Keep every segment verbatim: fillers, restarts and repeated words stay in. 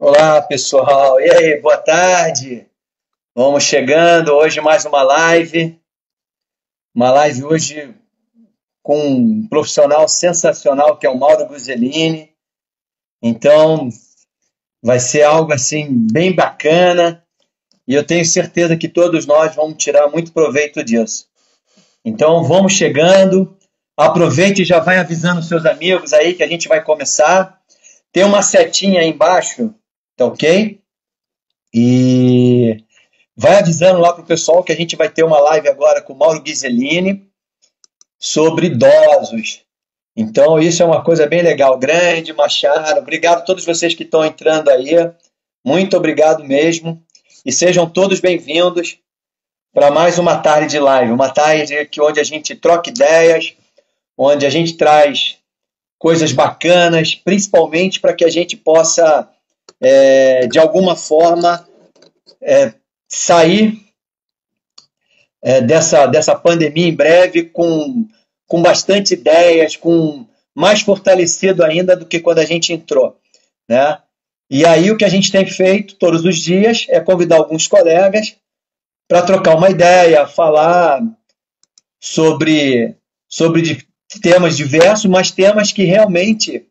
Olá, pessoal. E aí, boa tarde. Vamos chegando hoje mais uma live. Uma live hoje com um profissional sensacional que é o Mauro Guiselini. Então, vai ser algo assim bem bacana e eu tenho certeza que todos nós vamos tirar muito proveito disso. Então, vamos chegando. Aproveite e já vai avisando seus amigos aí que a gente vai começar. Tem uma setinha aí embaixo. Tá ok? E vai avisando lá para o pessoal que a gente vai ter uma live agora com o Mauro Guiselini sobre idosos. Então, isso é uma coisa bem legal. Grande, Machado, obrigado a todos vocês que estão entrando aí. Muito obrigado mesmo. E sejam todos bem-vindos para mais uma tarde de live. Uma tarde que, onde a gente troca ideias, onde a gente traz coisas bacanas, principalmente para que a gente possa... É, de alguma forma é, sair é, dessa, dessa pandemia em breve com, com bastante ideias, com mais fortalecido ainda do que quando a gente entrou, né? E aí o que a gente tem feito todos os dias é convidar alguns colegas para trocar uma ideia, falar sobre, sobre temas diversos, mas temas que realmente...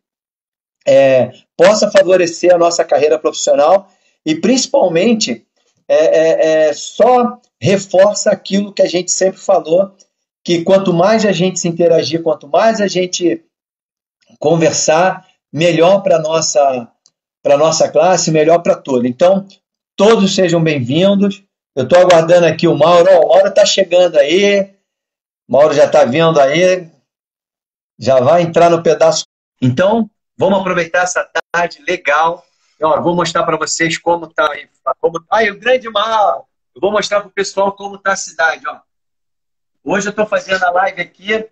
É, possa favorecer a nossa carreira profissional e, principalmente, é, é, é, só reforça aquilo que a gente sempre falou, que quanto mais a gente se interagir, quanto mais a gente conversar, melhor para a nossa, para nossa classe, melhor para tudo. Então, todos sejam bem-vindos. Eu estou aguardando aqui o Mauro. Oh, o Mauro está chegando aí. O Mauro já está vindo aí. Já vai entrar no pedaço. Então... Vamos aproveitar essa tarde legal. Eu vou mostrar para vocês como está aí. Como... Ai, o grande mal! Eu vou mostrar para o pessoal como está a cidade. Ó. Hoje eu estou fazendo a live aqui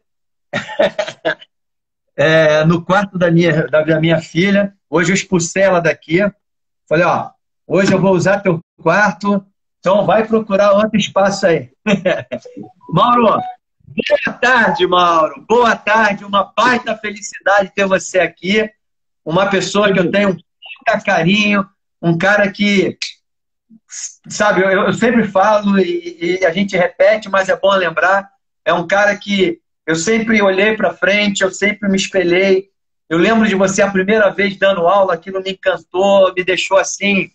é, no quarto da minha, da minha filha. Hoje eu expulsei ela daqui. Falei, ó, hoje eu vou usar teu quarto. Então vai procurar outro espaço aí. Mauro! Boa tarde, Mauro. Boa tarde. Uma baita felicidade ter você aqui. Uma pessoa que eu tenho muito carinho. Um cara que, sabe, eu, eu sempre falo e, e a gente repete, mas é bom lembrar. É um cara que eu sempre olhei para frente, eu sempre me espelhei. Eu lembro de você a primeira vez dando aula, aquilo me encantou, me deixou assim,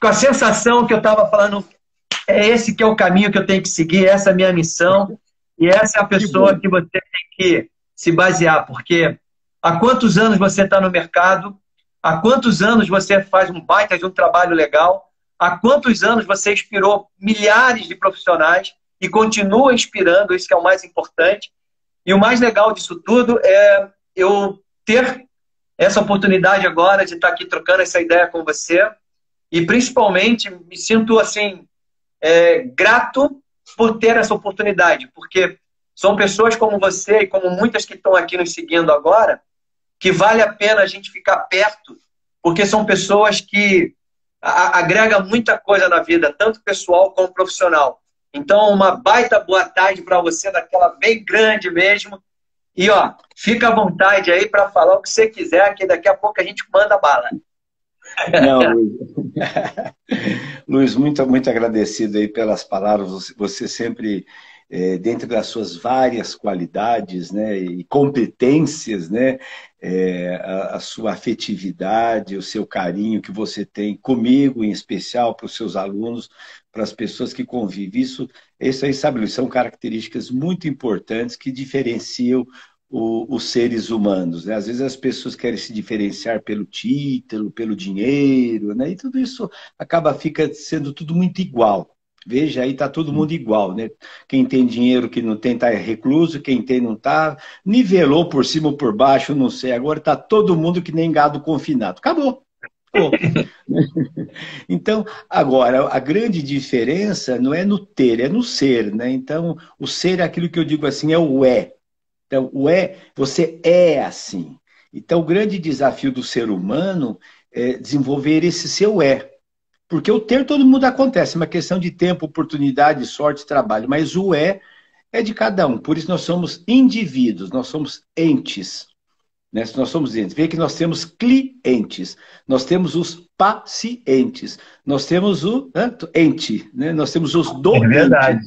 com a sensação que eu estava falando... É esse que é o caminho que eu tenho que seguir, essa é a minha missão e essa é a pessoa que você tem que se basear, porque há quantos anos você está no mercado, há quantos anos você faz um baita de um trabalho legal, há quantos anos você inspirou milhares de profissionais e continua inspirando, isso que é o mais importante. E o mais legal disso tudo é eu ter essa oportunidade agora de estar aqui trocando essa ideia com você e principalmente me sinto assim... É, grato por ter essa oportunidade, porque são pessoas como você e como muitas que estão aqui nos seguindo agora, que vale a pena a gente ficar perto, porque são pessoas que agrega muita coisa na vida, tanto pessoal como profissional. Então, uma baita boa tarde para você, daquela bem grande mesmo. E, ó, fica à vontade aí para falar o que você quiser, que daqui a pouco a gente manda bala. Não, Luiz, muito, muito agradecido aí pelas palavras. Você sempre, é, dentro das suas várias qualidades, né, e competências, né, é, a, a sua afetividade, o seu carinho que você tem comigo, em especial para os seus alunos, para as pessoas que convivem. Isso, isso aí, sabe, Luiz, são características muito importantes que diferenciam os seres humanos, né? Às vezes as pessoas querem se diferenciar pelo título, pelo dinheiro, né? E tudo isso acaba fica sendo tudo muito igual. Veja, aí está todo mundo igual, né? Quem tem dinheiro, quem não tem, está recluso, quem tem não está, nivelou por cima ou por baixo, não sei, agora está todo mundo que nem gado confinado. Acabou. Então, agora, a grande diferença não é no ter, é no ser, né? Então, o ser é aquilo que eu digo assim, é o é. Então, o é, você é assim. Então, o grande desafio do ser humano é desenvolver esse seu é. Porque o ter, todo mundo acontece. É uma questão de tempo, oportunidade, sorte, trabalho. Mas o é é de cada um. Por isso, nós somos indivíduos, nós somos entes. Né? Nós somos clientes. Veja que nós temos clientes, nós temos os pacientes, nós temos o né, ente, né? Nós temos os doentes. É verdade.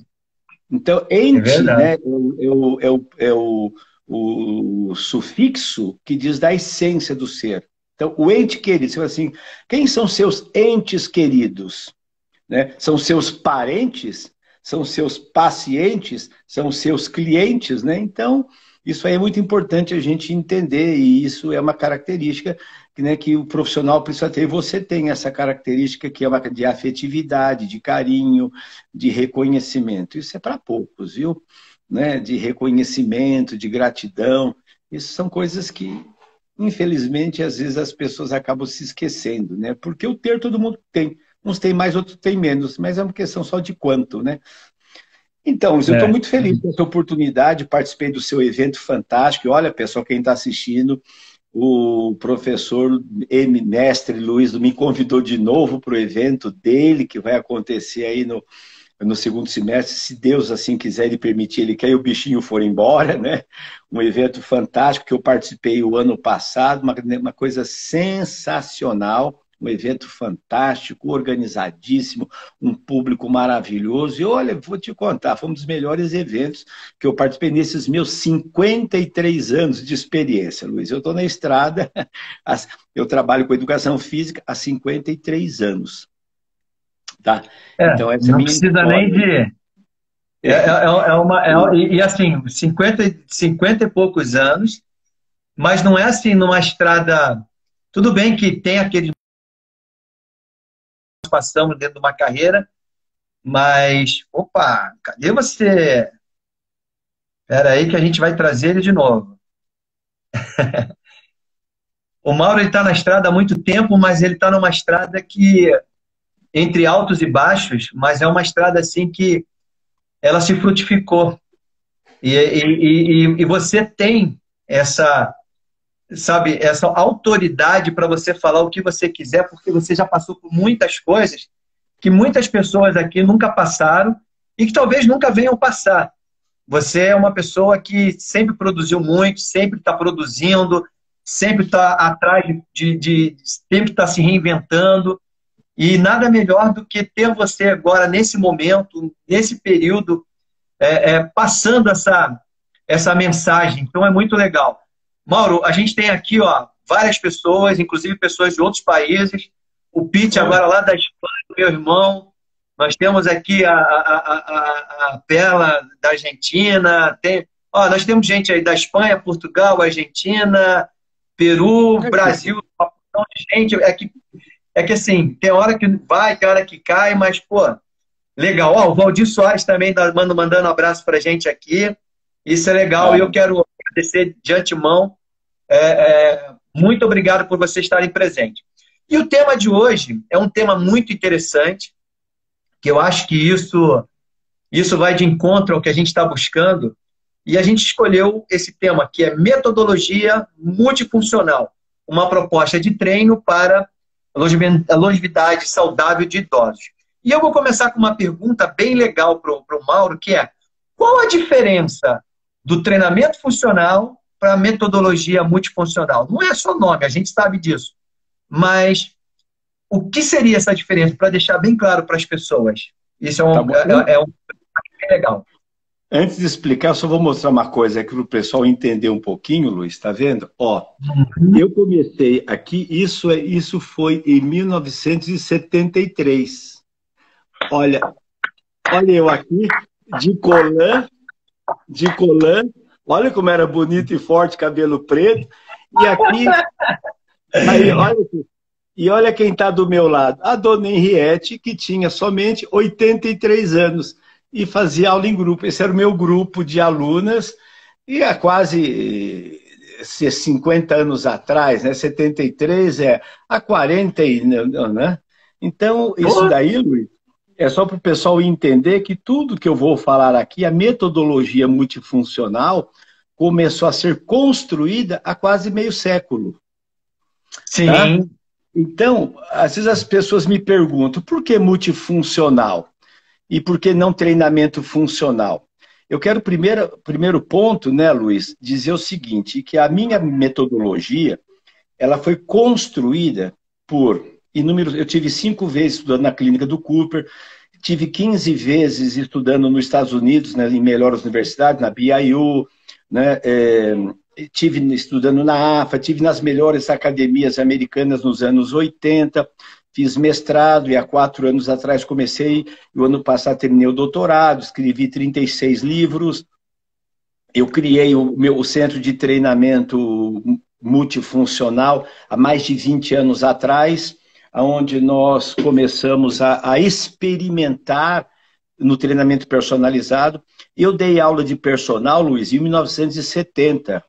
Então, ente é, verdade. Né, é, o, é, o, é o, o sufixo que diz da essência do ser. Então, o ente querido, você fala assim, quem são seus entes queridos? Né? São seus parentes? São seus pacientes? São seus clientes? Né? Então, isso aí é muito importante a gente entender, e isso é uma característica né, que o profissional precisa ter. Você tem essa característica que é uma de afetividade, de carinho, de reconhecimento. Isso é para poucos, viu? Né? De reconhecimento, de gratidão. Isso são coisas que... infelizmente, às vezes as pessoas acabam se esquecendo, né? Porque o ter todo mundo tem. Uns tem mais, outros tem menos, mas é uma questão só de quanto, né? Então, eu estou muito feliz com essa oportunidade, participei do seu evento fantástico. Olha, pessoal, quem está assistindo, o professor M. Mestre Luiz me convidou de novo para o evento dele, que vai acontecer aí no... no segundo semestre, se Deus assim quiser e permitir, ele quer e o bichinho for embora, né? Um evento fantástico que eu participei o ano passado, uma, uma coisa sensacional, um evento fantástico, organizadíssimo, um público maravilhoso. E olha, vou te contar, foi um dos melhores eventos que eu participei nesses meus cinquenta e três anos de experiência, Luiz. Eu estou na estrada, eu trabalho com educação física há cinquenta e três anos. Tá. É, então, essa não é precisa história. Nem de... É, é, é uma, é, e assim, cinquenta e poucos anos, mas não é assim numa estrada... Tudo bem que tem aqueles... Passamos dentro de uma carreira, mas... Opa, cadê você? Espera aí que a gente vai trazer ele de novo. O Mauro está na estrada há muito tempo, mas ele está numa estrada que... entre altos e baixos, mas é uma estrada assim que ela se frutificou. E, e, e, e você tem essa, sabe, essa autoridade para você falar o que você quiser, porque você já passou por muitas coisas que muitas pessoas aqui nunca passaram e que talvez nunca venham passar. Você é uma pessoa que sempre produziu muito, sempre está produzindo, sempre está atrás de, de sempre está se reinventando. E nada melhor do que ter você agora, nesse momento, nesse período, é, é, passando essa, essa mensagem. Então, é muito legal. Mauro, a gente tem aqui ó, várias pessoas, inclusive pessoas de outros países. O Pete agora lá da Espanha, meu irmão. Nós temos aqui a, a, a, a Perla da Argentina. Tem... Ó, nós temos gente aí da Espanha, Portugal, Argentina, Peru, Brasil. Uma porção de gente é que... É que assim, tem hora que vai, tem hora que cai, mas, pô, legal. Ó, o Valdir Soares também tá mandando um abraço pra gente aqui. Isso é legal. E eu quero agradecer de antemão. É, é, muito obrigado por vocês estarem presentes. E o tema de hoje é um tema muito interessante, que eu acho que isso, isso vai de encontro ao que a gente está buscando. E a gente escolheu esse tema, que é metodologia multifuncional. Uma proposta de treino para... a longevidade saudável de idosos. E eu vou começar com uma pergunta bem legal para o Mauro, que é qual a diferença do treinamento funcional para a metodologia multifuncional? Não é só nome, a gente sabe disso. Mas o que seria essa diferença? Para deixar bem claro para as pessoas. Isso é um, tá é, é um é legal. Antes de explicar, só vou mostrar uma coisa aqui para o pessoal entender um pouquinho, Luiz, tá vendo? Ó, uhum. Eu comecei aqui, isso, é, isso foi em mil novecentos e setenta e três. Olha, olha eu aqui, de colã, de colã, olha como era bonito e forte, cabelo preto, e aqui, aí, olha aqui. E olha quem está do meu lado, a dona Henriette, que tinha somente oitenta e três anos. E fazia aula em grupo. Esse era o meu grupo de alunas, e há quase cinquenta anos atrás, né? setenta e três, é, há quarenta, né? Então, isso daí, Luiz, é só para o pessoal entender que tudo que eu vou falar aqui, a metodologia multifuncional, começou a ser construída há quase meio século. Sim. Tá? Então, às vezes as pessoas me perguntam, por que multifuncional? E por que não treinamento funcional? Eu quero, primeiro, primeiro ponto, né, Luiz, dizer o seguinte, que a minha metodologia, ela foi construída por inúmeros... Eu tive cinco vezes estudando na clínica do Cooper, tive quinze vezes estudando nos Estados Unidos, né, em melhores universidades, na B Y U, né, é, tive estudando na A F A, tive nas melhores academias americanas nos anos oitenta, fiz mestrado e há quatro anos atrás comecei, e o ano passado terminei o doutorado, escrevi trinta e seis livros, eu criei o meu centro de treinamento multifuncional há mais de vinte anos atrás, onde nós começamos a, a experimentar no treinamento personalizado. Eu dei aula de personal, Luiz, em mil novecentos e setenta,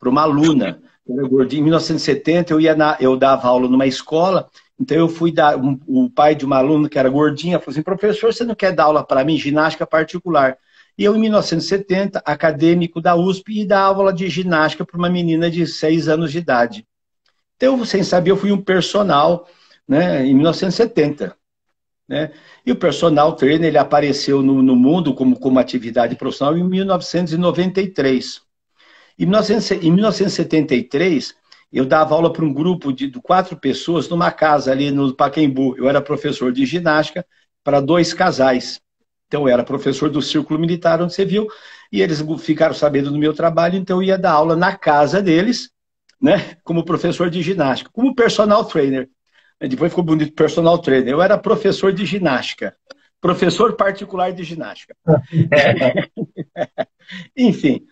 para uma aluna. Em mil novecentos e setenta eu, ia na, eu dava aula numa escola. Então eu fui dar, um, o pai de uma aluna que era gordinha, falou assim, professor, você não quer dar aula para mim, ginástica particular? E eu, em mil novecentos e setenta, acadêmico da U S P, e dava aula de ginástica para uma menina de seis anos de idade. Então, sem saber, eu fui um personal, né, em mil novecentos e setenta. Né? E o personal trainer, ele apareceu no, no mundo como, como atividade profissional em mil novecentos e noventa e três. Em, mil novecentos e setenta e três... eu dava aula para um grupo de quatro pessoas numa casa ali no Pacaembu. Eu era professor de ginástica para dois casais. Então, eu era professor do Círculo Militar, onde você viu, e eles ficaram sabendo do meu trabalho, então eu ia dar aula na casa deles, né, como professor de ginástica, como personal trainer. Depois ficou bonito, personal trainer. Eu era professor de ginástica, professor particular de ginástica. Enfim...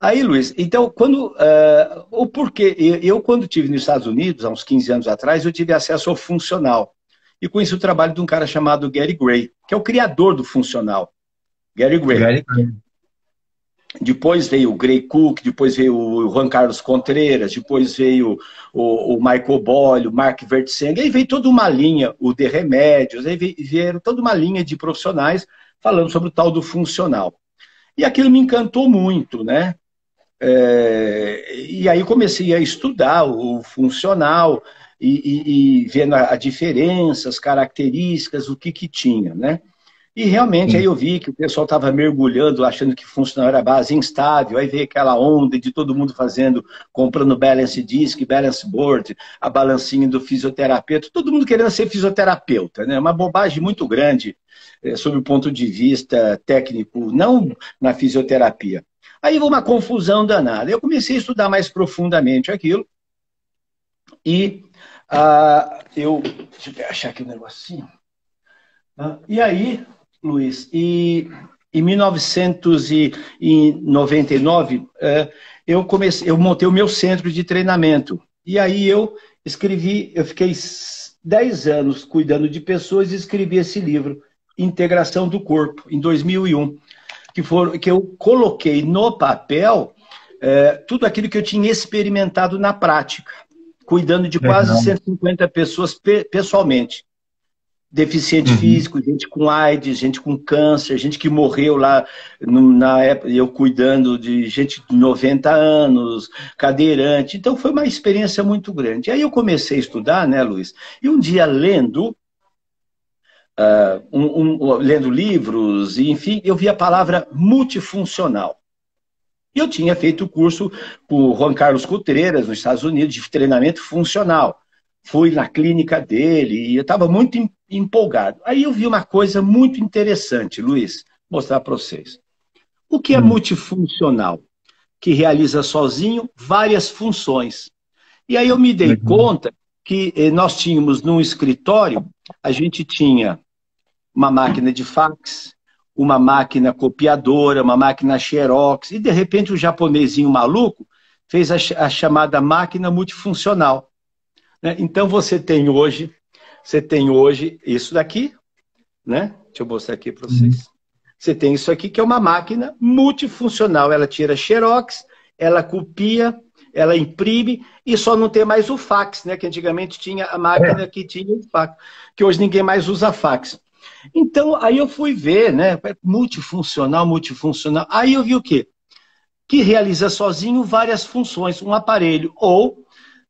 Aí, Luiz, então, quando, uh, o porquê, eu quando estive nos Estados Unidos, há uns quinze anos atrás, eu tive acesso ao funcional. E conheci o trabalho de um cara chamado Gary Gray, que é o criador do funcional. Gary Gray. Gary Gray. Depois veio o Grey Cook, depois veio o Juan Carlos Contreiras, depois veio o, o Michael Boyle, o Mark Vertsenger, aí veio toda uma linha, o de remédios, aí veio toda uma linha de profissionais falando sobre o tal do funcional. E aquilo me encantou muito, né? É, e aí comecei a estudar o funcional e, e, e vendo as diferenças, características, o que que tinha, né? E realmente Sim. aí eu vi que o pessoal estava mergulhando, achando que funcional era base instável, aí veio aquela onda de todo mundo fazendo, comprando balance disc, balance board, a balancinha do fisioterapeuta, todo mundo querendo ser fisioterapeuta, né? Uma bobagem muito grande, é, sob o ponto de vista técnico, não na fisioterapia. Aí foi uma confusão danada. Eu comecei a estudar mais profundamente aquilo. E uh, eu... Deixa eu achar aqui um negocinho. Uh, e aí, Luiz, e, em mil novecentos e noventa e nove, uh, eu, comecei, eu montei o meu centro de treinamento. E aí eu escrevi... Eu fiquei dez anos cuidando de pessoas e escrevi esse livro, Integração do Corpo, em dois mil e um. Que, for, que eu coloquei no papel é, tudo aquilo que eu tinha experimentado na prática, cuidando de quase Legal. cento e cinquenta pessoas pe pessoalmente. Deficiente uhum. físico, gente com AIDS, gente com câncer, gente que morreu lá no, na época, eu cuidando de gente de noventa anos, cadeirante. Então foi uma experiência muito grande. Aí eu comecei a estudar, né, Luiz? E um dia lendo... Uh, um, um, lendo livros, enfim, eu vi a palavra multifuncional. Eu tinha feito o curso com o Juan Carlos Contreiras, nos Estados Unidos, de treinamento funcional. Fui na clínica dele e eu estava muito em, empolgado. Aí eu vi uma coisa muito interessante, Luiz, mostrar para vocês. O que é hum. multifuncional? Que realiza sozinho várias funções. E aí eu me dei uhum. conta que eh, nós tínhamos num escritório, a gente tinha uma máquina de fax, uma máquina copiadora, uma máquina xerox, e de repente o japonesinho maluco fez a, a chamada máquina multifuncional. Né? Então você tem hoje, você tem hoje isso daqui, né? Deixa eu mostrar aqui para vocês. Você tem isso aqui que é uma máquina multifuncional, ela tira xerox, ela copia, ela imprime, e só não tem mais o fax, né? Que antigamente tinha a máquina que tinha o fax, que hoje ninguém mais usa fax. Então, aí eu fui ver, né? Multifuncional, multifuncional. Aí eu vi o quê? Que realiza sozinho várias funções, um aparelho, ou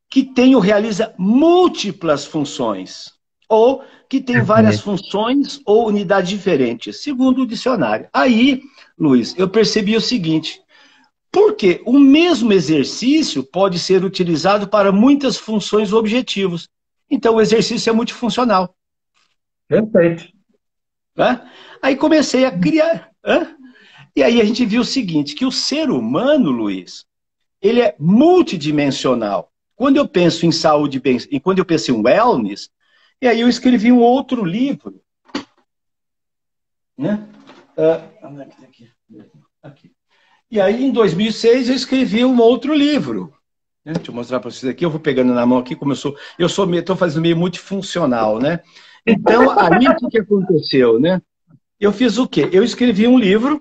que tem ou realiza múltiplas funções. ou que tem várias funções ou unidades diferentes, segundo o dicionário. Aí, Luiz, eu percebi o seguinte, porque o mesmo exercício pode ser utilizado para muitas funções ou objetivos. Então, o exercício é multifuncional. Perfeito. É? Aí comecei a criar... Hã? E aí a gente viu o seguinte, que o ser humano, Luiz, ele é multidimensional. Quando eu penso em saúde, e quando eu penso em wellness, e aí eu escrevi um outro livro, né? Aqui. E aí em dois mil e seis eu escrevi um outro livro. Deixa eu mostrar para vocês aqui, eu vou pegando na mão aqui, como eu sou, eu sou meio, estou fazendo meio multifuncional, né? Então, aí o que aconteceu, né? Eu fiz o quê? Eu escrevi um livro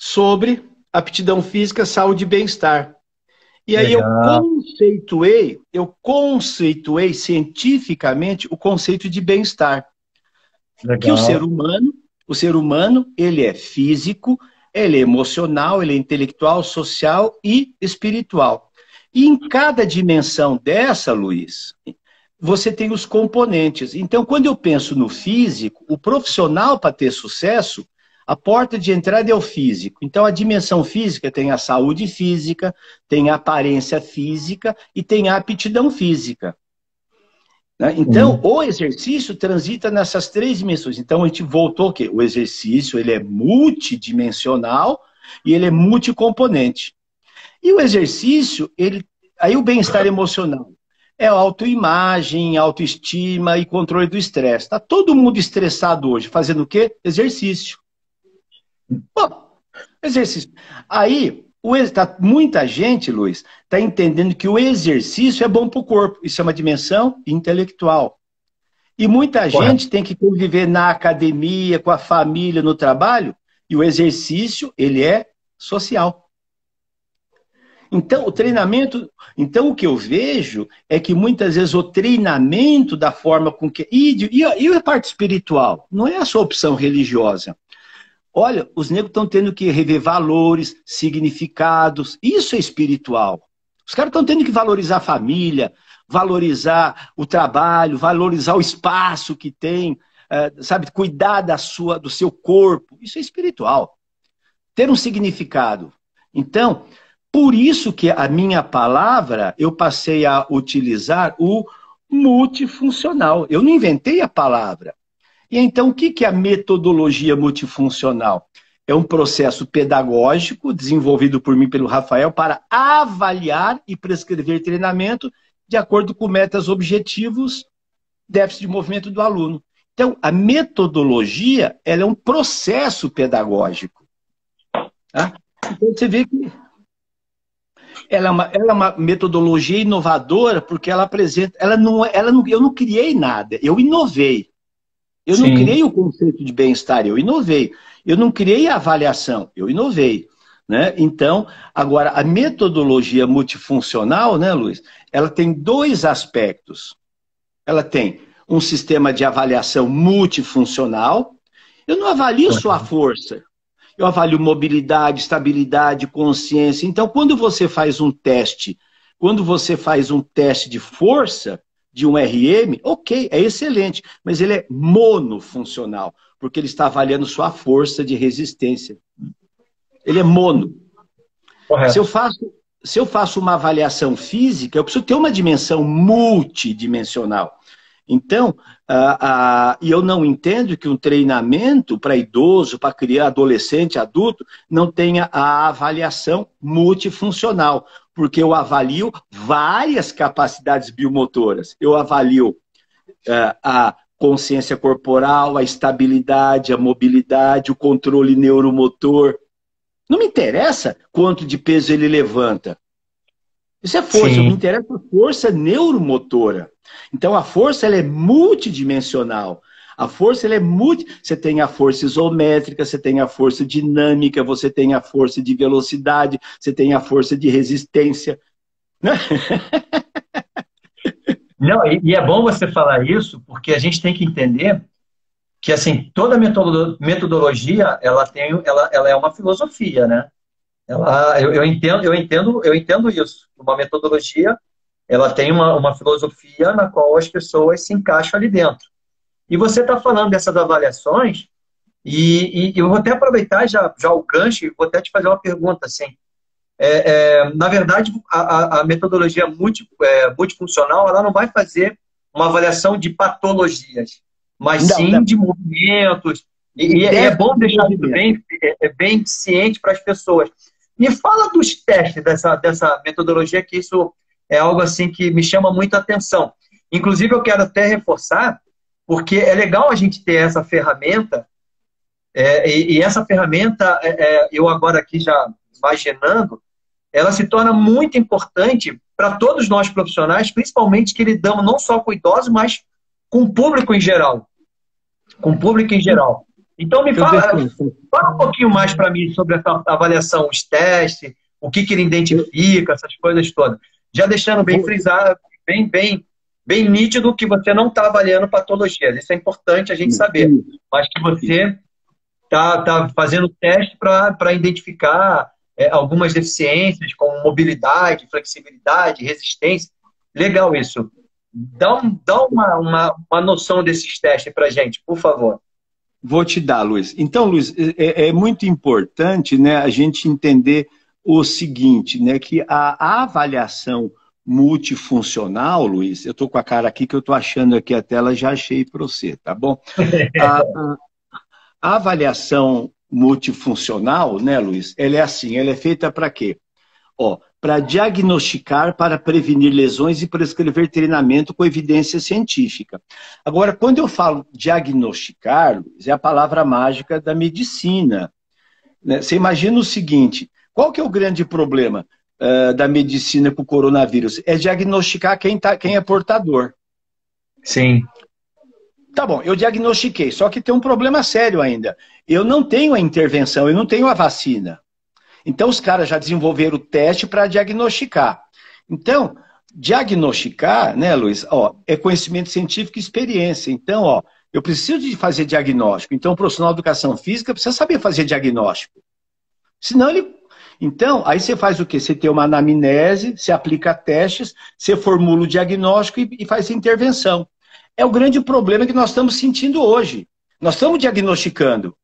sobre aptidão física, saúde e bem-estar. E aí eu conceituei, eu conceituei cientificamente o conceito de bem-estar. Que o ser humano, o ser humano, ele é físico, ele é emocional, ele é intelectual, social e espiritual. E em cada dimensão dessa, Luiz, você tem os componentes. Então, quando eu penso no físico, o profissional, para ter sucesso, a porta de entrada é o físico. Então, a dimensão física tem a saúde física, tem a aparência física e tem a aptidão física. Né? Então, uhum. o exercício transita nessas três dimensões. Então, a gente voltou que o exercício ele é multidimensional e ele é multicomponente. E o exercício, ele... aí o bem-estar emocional. É autoimagem, autoestima e controle do estresse. Está todo mundo estressado hoje, fazendo o quê? Exercício. Bom, exercício. Aí, o ex... tá, muita gente, Luiz, está entendendo que o exercício é bom para o corpo. Isso é uma dimensão intelectual. E muita Porra. gente tem que conviver na academia, com a família, no trabalho, e o exercício, ele é social. Então, o treinamento, então o que eu vejo é que muitas vezes o treinamento da forma com que... E, e, e a parte espiritual? Não é a sua opção religiosa. Olha, os negros estão tendo que rever valores, significados, isso é espiritual. Os caras estão tendo que valorizar a família, valorizar o trabalho, valorizar o espaço que tem, sabe, cuidar da sua, do seu corpo, isso é espiritual. Ter um significado. Então... Por isso que a minha palavra, eu passei a utilizar o multifuncional. Eu não inventei a palavra. E então, o que é a metodologia multifuncional? É um processo pedagógico desenvolvido por mim e pelo Rafael para avaliar e prescrever treinamento de acordo com metas, objetivos, déficit de movimento do aluno. Então, a metodologia ela é um processo pedagógico. Tá? Então, você vê que... Ela é, uma, ela é uma metodologia inovadora porque ela apresenta... Ela não, ela não, eu não criei nada, eu inovei. Eu Sim. não criei o conceito de bem-estar, eu inovei. Eu não criei a avaliação, eu inovei. Né? Então, agora, a metodologia multifuncional, né, Luiz? Ela tem dois aspectos. Ela tem um sistema de avaliação multifuncional. Eu não avalio só a força. Eu avalio mobilidade, estabilidade, consciência. Então, quando você faz um teste, quando você faz um teste de força de um R M, ok, é excelente, mas ele é monofuncional, porque ele está avaliando só a força de resistência. Ele é mono. Correto. Se eu faço, se eu faço uma avaliação física, eu preciso ter uma dimensão multidimensional. Então, ah, ah, eu não entendo que um treinamento para idoso, para criança, adolescente, adulto, não tenha a avaliação multifuncional, porque eu avalio várias capacidades biomotoras. Eu avalio ah, a consciência corporal, a estabilidade, a mobilidade, o controle neuromotor. Não me interessa quanto de peso ele levanta. Isso é força, Sim. não me interessa a força neuromotora. Então a força ela é multidimensional. A força ela é multi... Você tem a força isométrica, você tem a força dinâmica, você tem a força de velocidade, você tem a força de resistência. Não, e, e é bom você falar isso, porque a gente tem que entender que assim, toda metodologia ela, tem, ela, ela é uma filosofia, né? Ela, eu, eu, entendo, eu, entendo, eu entendo isso. Uma metodologia Ela tem uma, uma filosofia na qual as pessoas se encaixam ali dentro. E você está falando dessas avaliações, e, e eu vou até aproveitar já, já o gancho e vou até te fazer uma pergunta. Assim. É, é, na verdade, a, a metodologia multi, é, multifuncional, ela não vai fazer uma avaliação de patologias, mas não, sim não. de movimentos. E, e é bom deixar isso bem, bem ciente para as pessoas. Me fala dos testes dessa, dessa metodologia, que isso é algo assim que me chama muito a atenção. Inclusive, eu quero até reforçar, porque é legal a gente ter essa ferramenta, é, e, e essa ferramenta, é, é, eu agora aqui já imaginando, ela se torna muito importante para todos nós profissionais, principalmente que lidamos não só com idosos, mas com o público em geral. Com o público em geral. Então, me fala, fala um pouquinho mais para mim sobre essa avaliação, os testes, o que, que ele identifica, essas coisas todas. Já deixando bem frisado, bem, bem, bem nítido que você não está avaliando patologias. Isso é importante a gente saber. Mas que você está tá fazendo teste para identificar é, algumas deficiências, como mobilidade, flexibilidade, resistência. Legal isso. Dá, um, dá uma, uma, uma noção desses testes para a gente, por favor. Vou te dar, Luiz. Então, Luiz, é, é muito importante, né, a gente entender o seguinte, né, que a, a avaliação multifuncional, Luiz, eu estou com a cara aqui que eu estou achando aqui a tela, já achei para você, tá bom? A, a avaliação multifuncional, né, Luiz, ela é assim, ela é feita para quê? Ó, para diagnosticar, para prevenir lesões e prescrever treinamento com evidência científica. Agora, quando eu falo diagnosticar, Luiz, é a palavra mágica da medicina. Né? Você imagina o seguinte, qual que é o grande problema uh, da medicina com o coronavírus? É diagnosticar quem, tá, quem é portador. Sim. Tá bom, eu diagnostiquei, só que tem um problema sério ainda. Eu não tenho a intervenção, eu não tenho a vacina. Então, os caras já desenvolveram o teste para diagnosticar. Então, diagnosticar, né, Luiz, ó, é conhecimento científico e experiência. Então, ó, eu preciso de fazer diagnóstico. Então, o profissional de educação física precisa saber fazer diagnóstico. Senão ele... Então, aí você faz o quê? Você tem uma anamnese, você aplica testes, você formula o diagnóstico e, e faz a intervenção. É o grande problema que nós estamos sentindo hoje. Nós estamos diagnosticando.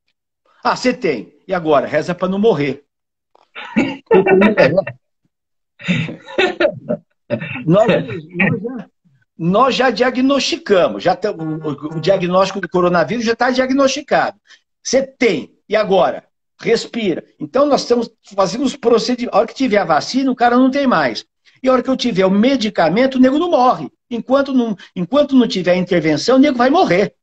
Ah, você tem. E agora? Reza para não morrer. nós, nós, já, nós já diagnosticamos, já tá, o, o diagnóstico do coronavírus já está diagnosticado. Você tem, e agora? Respira. Então nós estamos fazendo os procedimentos. A hora que tiver a vacina, o cara não tem mais. E a hora que eu tiver o medicamento, o nego não morre. Enquanto não, enquanto não tiver a intervenção, o nego vai morrer.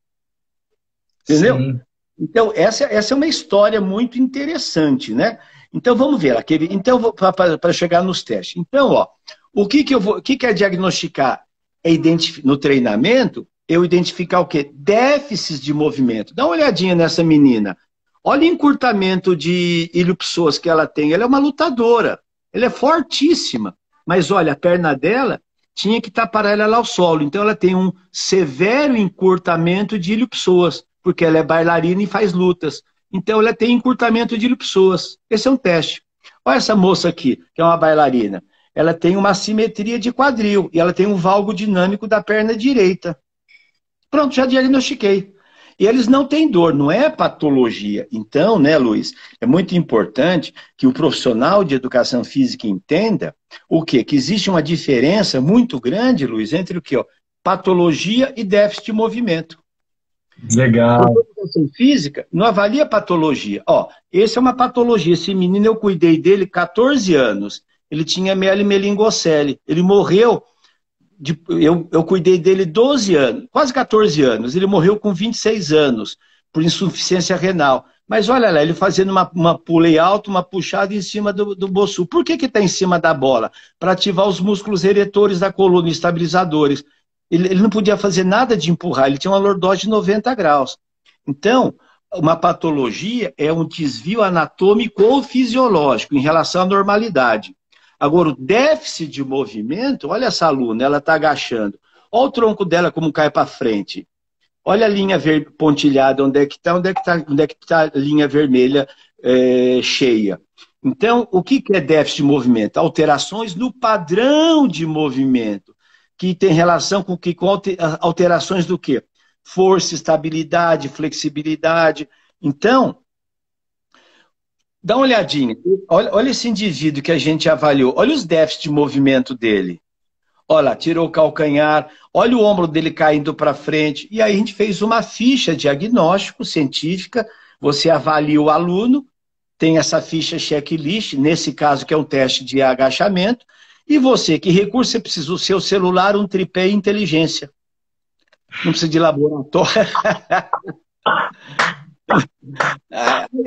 Entendeu? Sim. Então essa, essa é uma história muito interessante, né? Então, vamos ver. Aquele, então, para chegar nos testes. Então, ó, o que, que, eu vou, que, que é diagnosticar? É identif- no treinamento, eu identificar o quê? Déficits de movimento. Dá uma olhadinha nessa menina. Olha o encurtamento de ilho-pessoas que ela tem. Ela é uma lutadora. Ela é fortíssima. Mas, olha, a perna dela tinha que estar paralela ao solo. Então, ela tem um severo encurtamento de ilho-pessoas, porque ela é bailarina e faz lutas. Então, ela tem encurtamento de ilho-pessoas. Esse é um teste. Olha essa moça aqui, que é uma bailarina. Ela tem uma assimetria de quadril e ela tem um valgo dinâmico da perna direita. Pronto, já diagnostiquei. E eles não têm dor, não é patologia. Então, né, Luiz, é muito importante que o profissional de educação física entenda o quê? Que existe uma diferença muito grande, Luiz, entre o quê? Ó, patologia e déficit de movimento. Legal. A educação física não avalia patologia. Ó, esse é uma patologia. Esse menino, eu cuidei dele quatorze anos. Ele tinha melingocele. Ele morreu, de, eu, eu cuidei dele doze anos, quase quatorze anos. Ele morreu com vinte e seis anos, por insuficiência renal. Mas olha lá, ele fazendo uma, uma pulei alto, uma puxada em cima do, do bossu. Por que que está em cima da bola? Para ativar os músculos eretores da coluna, estabilizadores. Ele não podia fazer nada de empurrar, ele tinha uma lordose de noventa graus. Então, uma patologia é um desvio anatômico ou fisiológico em relação à normalidade. Agora, o déficit de movimento, olha essa aluna, ela está agachando. Olha o tronco dela como cai para frente. Olha a linha ver... pontilhada, onde é que está, onde é que está, onde é que tá a linha vermelha é... cheia. Então, o que é déficit de movimento? Alterações no padrão de movimento, que tem relação com, que, com alterações do quê? Força, estabilidade, flexibilidade. Então, dá uma olhadinha. Olha, olha esse indivíduo que a gente avaliou. Olha os déficits de movimento dele. Olha lá, tirou o calcanhar. Olha o ombro dele caindo para frente. E aí a gente fez uma ficha diagnóstico científica. Você avalia o aluno. Tem essa ficha checklist, nesse caso que é um teste de agachamento. E você, que recurso você precisa? O seu celular, um tripé e inteligência. Não precisa de laboratório.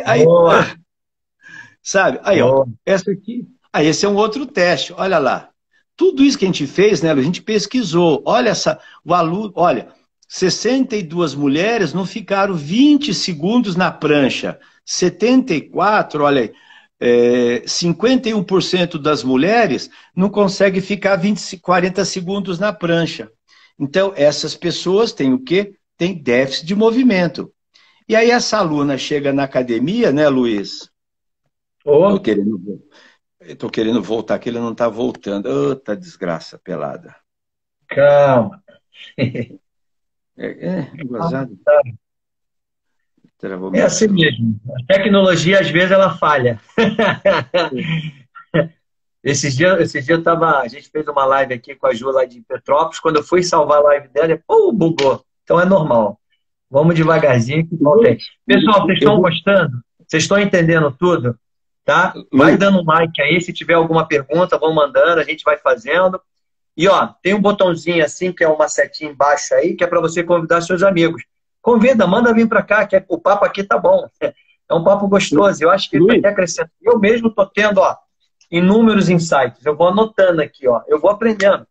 Aí, boa. Sabe? Aí, ó, essa aqui. Aí, esse é um outro teste. Olha lá. Tudo isso que a gente fez, né, a gente pesquisou. Olha essa, o aluno, olha, sessenta e duas mulheres não ficaram vinte segundos na prancha. setenta e quatro, olha aí, é, cinquenta e um por cento das mulheres não conseguem ficar vinte, quarenta segundos na prancha. Então, essas pessoas têm o quê? Tem déficit de movimento. E aí essa aluna chega na academia, né, Luiz? Oh. Tô querendo, eu tô querendo voltar, que ele não tá voltando. Outra oh, desgraça pelada. Calma. É, é, é gozado. É assim mesmo. A tecnologia, às vezes, ela falha. Esses dias, esses dias eu tava, a gente fez uma live aqui com a Ju lá de Petrópolis. Quando eu fui salvar a live dela, pô, bugou. Então é normal. Vamos devagarzinho. Que não tem. Pessoal, vocês estão gostando? Vocês estão entendendo tudo? Tá? Vai dando um like aí. Se tiver alguma pergunta, vão mandando. A gente vai fazendo. E, ó, tem um botãozinho assim, que é uma setinha embaixo aí, que é para você convidar seus amigos. Convida, manda vir para cá, que o papo aqui tá bom. É um papo gostoso, eu acho que ele tá crescendo. Eu mesmo tô tendo, ó, inúmeros insights. Eu vou anotando aqui, ó, eu vou aprendendo.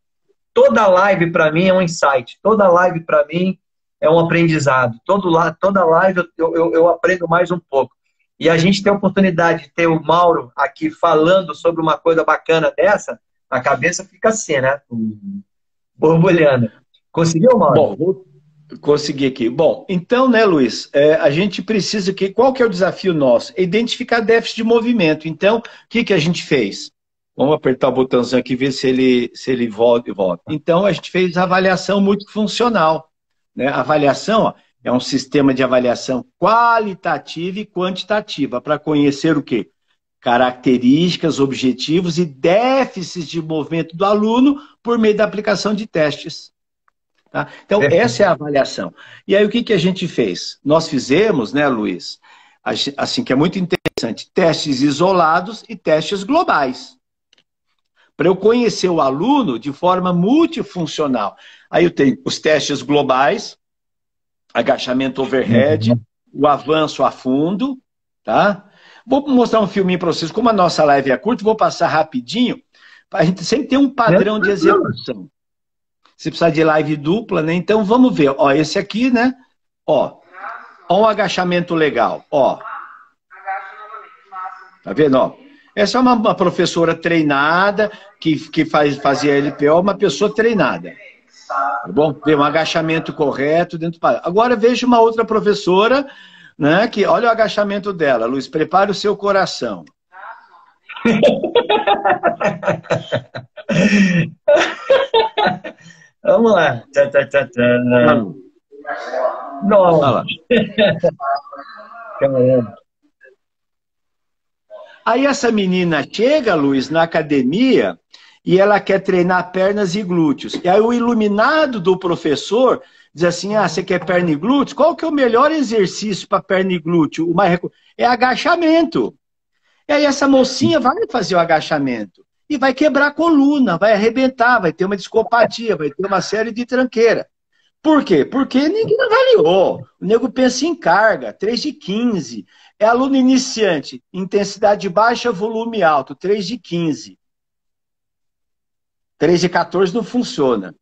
Toda live para mim é um insight, toda live para mim é um aprendizado. Todo la... Toda live eu, eu, eu aprendo mais um pouco. E a gente tem a oportunidade de ter o Mauro aqui falando sobre uma coisa bacana dessa, a cabeça fica assim, né? Borbulhando. Conseguiu, Mauro? Bom, consegui aqui. Bom, então, né, Luiz, é, a gente precisa que... Qual que é o desafio nosso? Identificar déficit de movimento. Então, o que, que a gente fez? Vamos apertar o botãozinho aqui e ver se ele, se ele volta e volta. Então, a gente fez avaliação multifuncional. Né? Avaliação ó, é um sistema de avaliação qualitativa e quantitativa para conhecer o quê? Características, objetivos e déficits de movimento do aluno por meio da aplicação de testes. Tá? Então, essa é a avaliação. E aí, o que, que a gente fez? Nós fizemos, né, Luiz, assim, que é muito interessante, testes isolados e testes globais. Para eu conhecer o aluno de forma multifuncional. Aí eu tenho os testes globais, agachamento overhead, uhum. o avanço a fundo, tá? Vou mostrar um filminho para vocês. Como a nossa live é curta, vou passar rapidinho. A gente sempre tem um padrão de execução. Você precisa de live dupla, né? Então vamos ver. Ó, esse aqui, né? Ó, ó um agachamento legal. Ó. Tá vendo? Ó. Essa é uma, uma professora treinada, que, que faz, fazia L P O, uma pessoa treinada. Tá bom? Vê um agachamento correto dentro do padrão. Agora veja uma outra professora, né? Que olha o agachamento dela. Luiz, prepare o seu coração. Vamos lá. Tá, tá, tá, tá. Nossa. Aí essa menina chega, Luiz, na academia e ela quer treinar pernas e glúteos. E aí o iluminado do professor diz assim, ah, você quer perna e glúteos? Qual que é o melhor exercício para perna e glúteo? O mais recu... É agachamento. E aí essa mocinha vai fazer o agachamento. E vai quebrar a coluna, vai arrebentar, vai ter uma discopatia, vai ter uma série de tranqueira. Por quê? Porque ninguém avaliou. O nego pensa em carga, três de quinze. É aluno iniciante, intensidade baixa, volume alto, três de quinze. três de quatorze não funciona.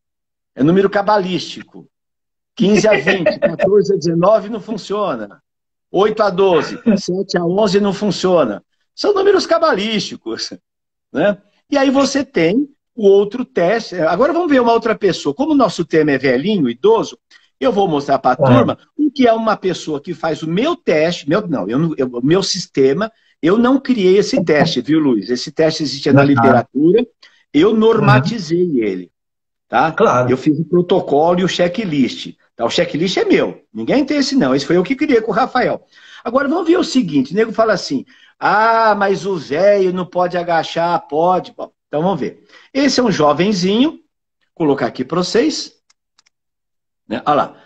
É número cabalístico. quinze a vinte, quatorze a dezenove não funciona. oito a doze, sete a onze não funciona. São números cabalísticos, né? E aí você tem o outro teste. Agora vamos ver uma outra pessoa. Como o nosso tema é velhinho, idoso, Eu vou mostrar para a ah. turma o que é uma pessoa que faz o meu teste, meu, não, eu, eu, meu sistema, eu não criei esse teste, viu, Luiz? Esse teste existia na ah. literatura, eu normatizei ah. ele, tá? Claro. Eu fiz o protocolo e o checklist, tá? O checklist é meu, ninguém tem esse não, esse foi eu que criei com o Rafael. Agora, vamos ver o seguinte, o nego fala assim, ah, mas o velho não pode agachar, pode. Bom, então, vamos ver. Esse é um jovenzinho, vou colocar aqui para vocês. Né? Olha lá,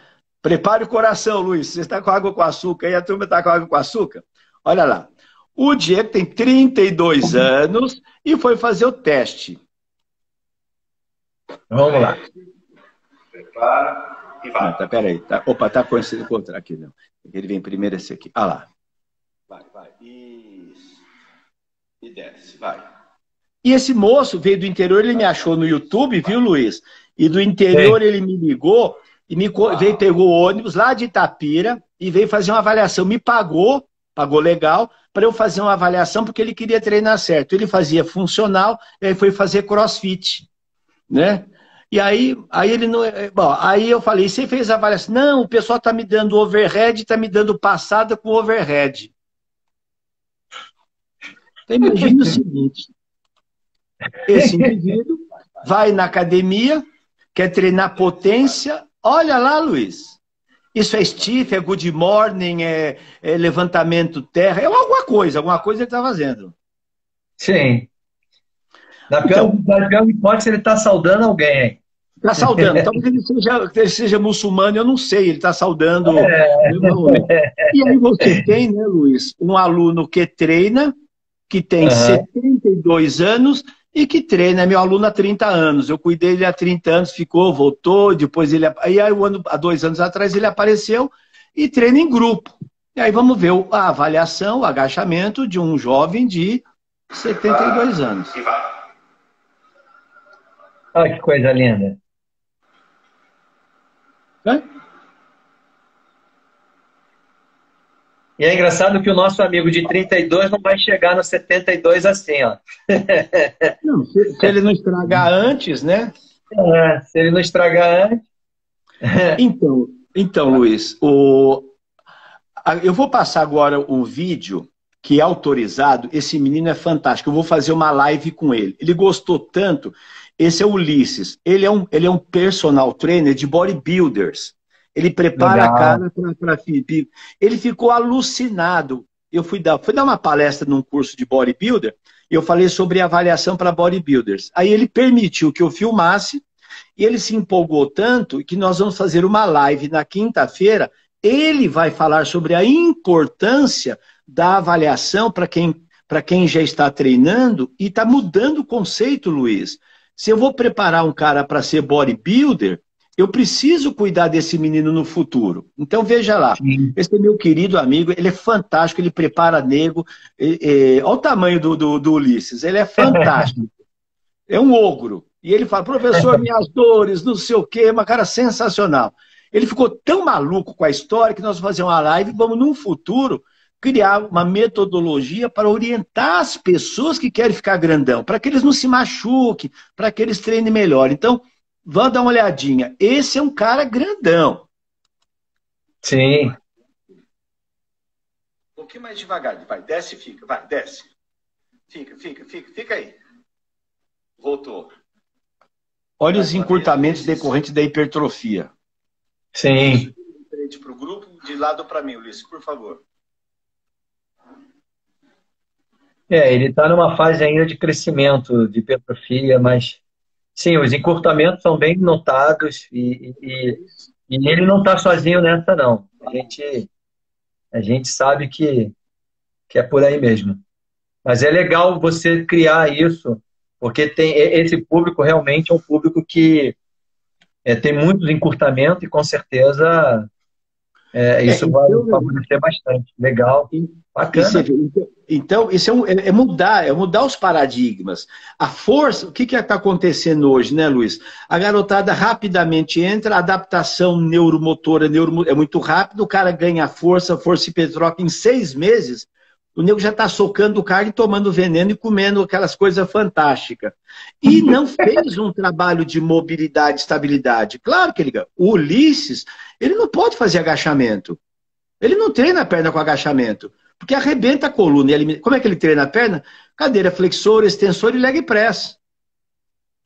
prepare o coração, Luiz, você está com água com açúcar, e a turma está com água com açúcar? Olha lá, o Diego tem trinta e dois anos e foi fazer o teste. Vamos lá. Prepara e vai. Ah, tá, peraí, tá, opa, tá conhecido o contrário aqui, não. Ele vem primeiro esse aqui, olha lá. Vai, vai, isso. E desce, vai. E esse moço veio do interior, ele me achou no YouTube, viu, Luiz? E do interior Sim. ele me ligou, e me ah. veio, pegou o ônibus lá de Itapira, e veio fazer uma avaliação. Me pagou, pagou legal, para eu fazer uma avaliação, porque ele queria treinar certo. Ele fazia funcional, e aí foi fazer crossfit, né? E aí, aí ele não. Bom, aí eu falei, você fez a avaliação? Não, o pessoal tá me dando overhead, tá me dando passada com overhead. Então, imagina o seguinte, esse indivíduo vai na academia, quer treinar potência, olha lá, Luiz, isso é stiff, é good morning, é, é levantamento terra, é alguma coisa, alguma coisa ele está fazendo. Sim. Na pior, então, na pior hipótese, ele está saudando alguém. Está saudando, talvez ele seja, ele seja muçulmano, eu não sei, ele está saudando. É. E aí você tem, né, Luiz, um aluno que treina, que tem uhum. setenta e dois anos e que treina, meu aluno há trinta anos. Eu cuidei dele há trinta anos, ficou, voltou, depois ele... E aí, um ano, há dois anos atrás, ele apareceu e treina em grupo. E aí vamos ver a avaliação, o agachamento de um jovem de setenta e dois anos. Olha que coisa linda. É? E é engraçado que o nosso amigo de trinta e dois não vai chegar nos setenta e dois assim, ó. Não, se, se ele não estragar antes, né? É, se ele não estragar antes... Então, então Luiz, o... eu vou passar agora um vídeo que é autorizado. Esse menino é fantástico. Eu vou fazer uma live com ele. Ele gostou tanto. Esse é o Ulisses. Ele é um, ele é um personal trainer de bodybuilders. Ele prepara Legal. a cara para... Ele ficou alucinado. Eu fui dar, fui dar uma palestra num curso de bodybuilder e eu falei sobre avaliação para bodybuilders. Aí ele permitiu que eu filmasse e ele se empolgou tanto que nós vamos fazer uma live na quinta-feira. Ele vai falar sobre a importância da avaliação para quem, para quem já está treinando e está mudando o conceito, Luiz. Se eu vou preparar um cara para ser bodybuilder, eu preciso cuidar desse menino no futuro. Então, veja lá. Sim. Esse é meu querido amigo, ele é fantástico, ele prepara nego. E, e, olha o tamanho do, do, do Ulisses, ele é fantástico. É um ogro. E ele fala, professor, minhas dores, não sei o quê, uma cara sensacional. Ele ficou tão maluco com a história que nós vamos fazer uma live e vamos, num futuro, criar uma metodologia para orientar as pessoas que querem ficar grandão, para que eles não se machuquem, para que eles treinem melhor. Então, vamos dar uma olhadinha. Esse é um cara grandão. Sim. Um pouquinho mais devagar. Vai, desce e fica. Vai, desce. Fica, fica, fica. Fica aí. Voltou. Olha os encurtamentos decorrentes da hipertrofia. Sim. Para o grupo, de lado para mim, Luiz, por favor. É, ele está numa fase ainda de crescimento, de hipertrofia, mas... Sim, os encurtamentos são bem notados e, e, e ele não está sozinho nessa, não. A gente, a gente sabe que, que é por aí mesmo. Mas é legal você criar isso, porque tem, esse público realmente é um público que é, tem muitos encurtamentos e, com certeza, é, isso é, vai então, favorecer bastante. Legal, bacana. Isso, então, isso é, um, é, mudar, é mudar os paradigmas. A força, o que que está acontecendo hoje, né, Luiz? A garotada rapidamente entra, a adaptação neuromotora neuro, é muito rápida, o cara ganha força, força hipertrófica em seis meses, O nego já está socando o cara e tomando veneno e comendo aquelas coisas fantásticas. E não fez um trabalho de mobilidade, estabilidade. Claro que ele... O Ulisses, ele não pode fazer agachamento. Ele não treina a perna com agachamento, porque arrebenta a coluna. Ele, como é que ele treina a perna? Cadeira flexora, extensora e leg press.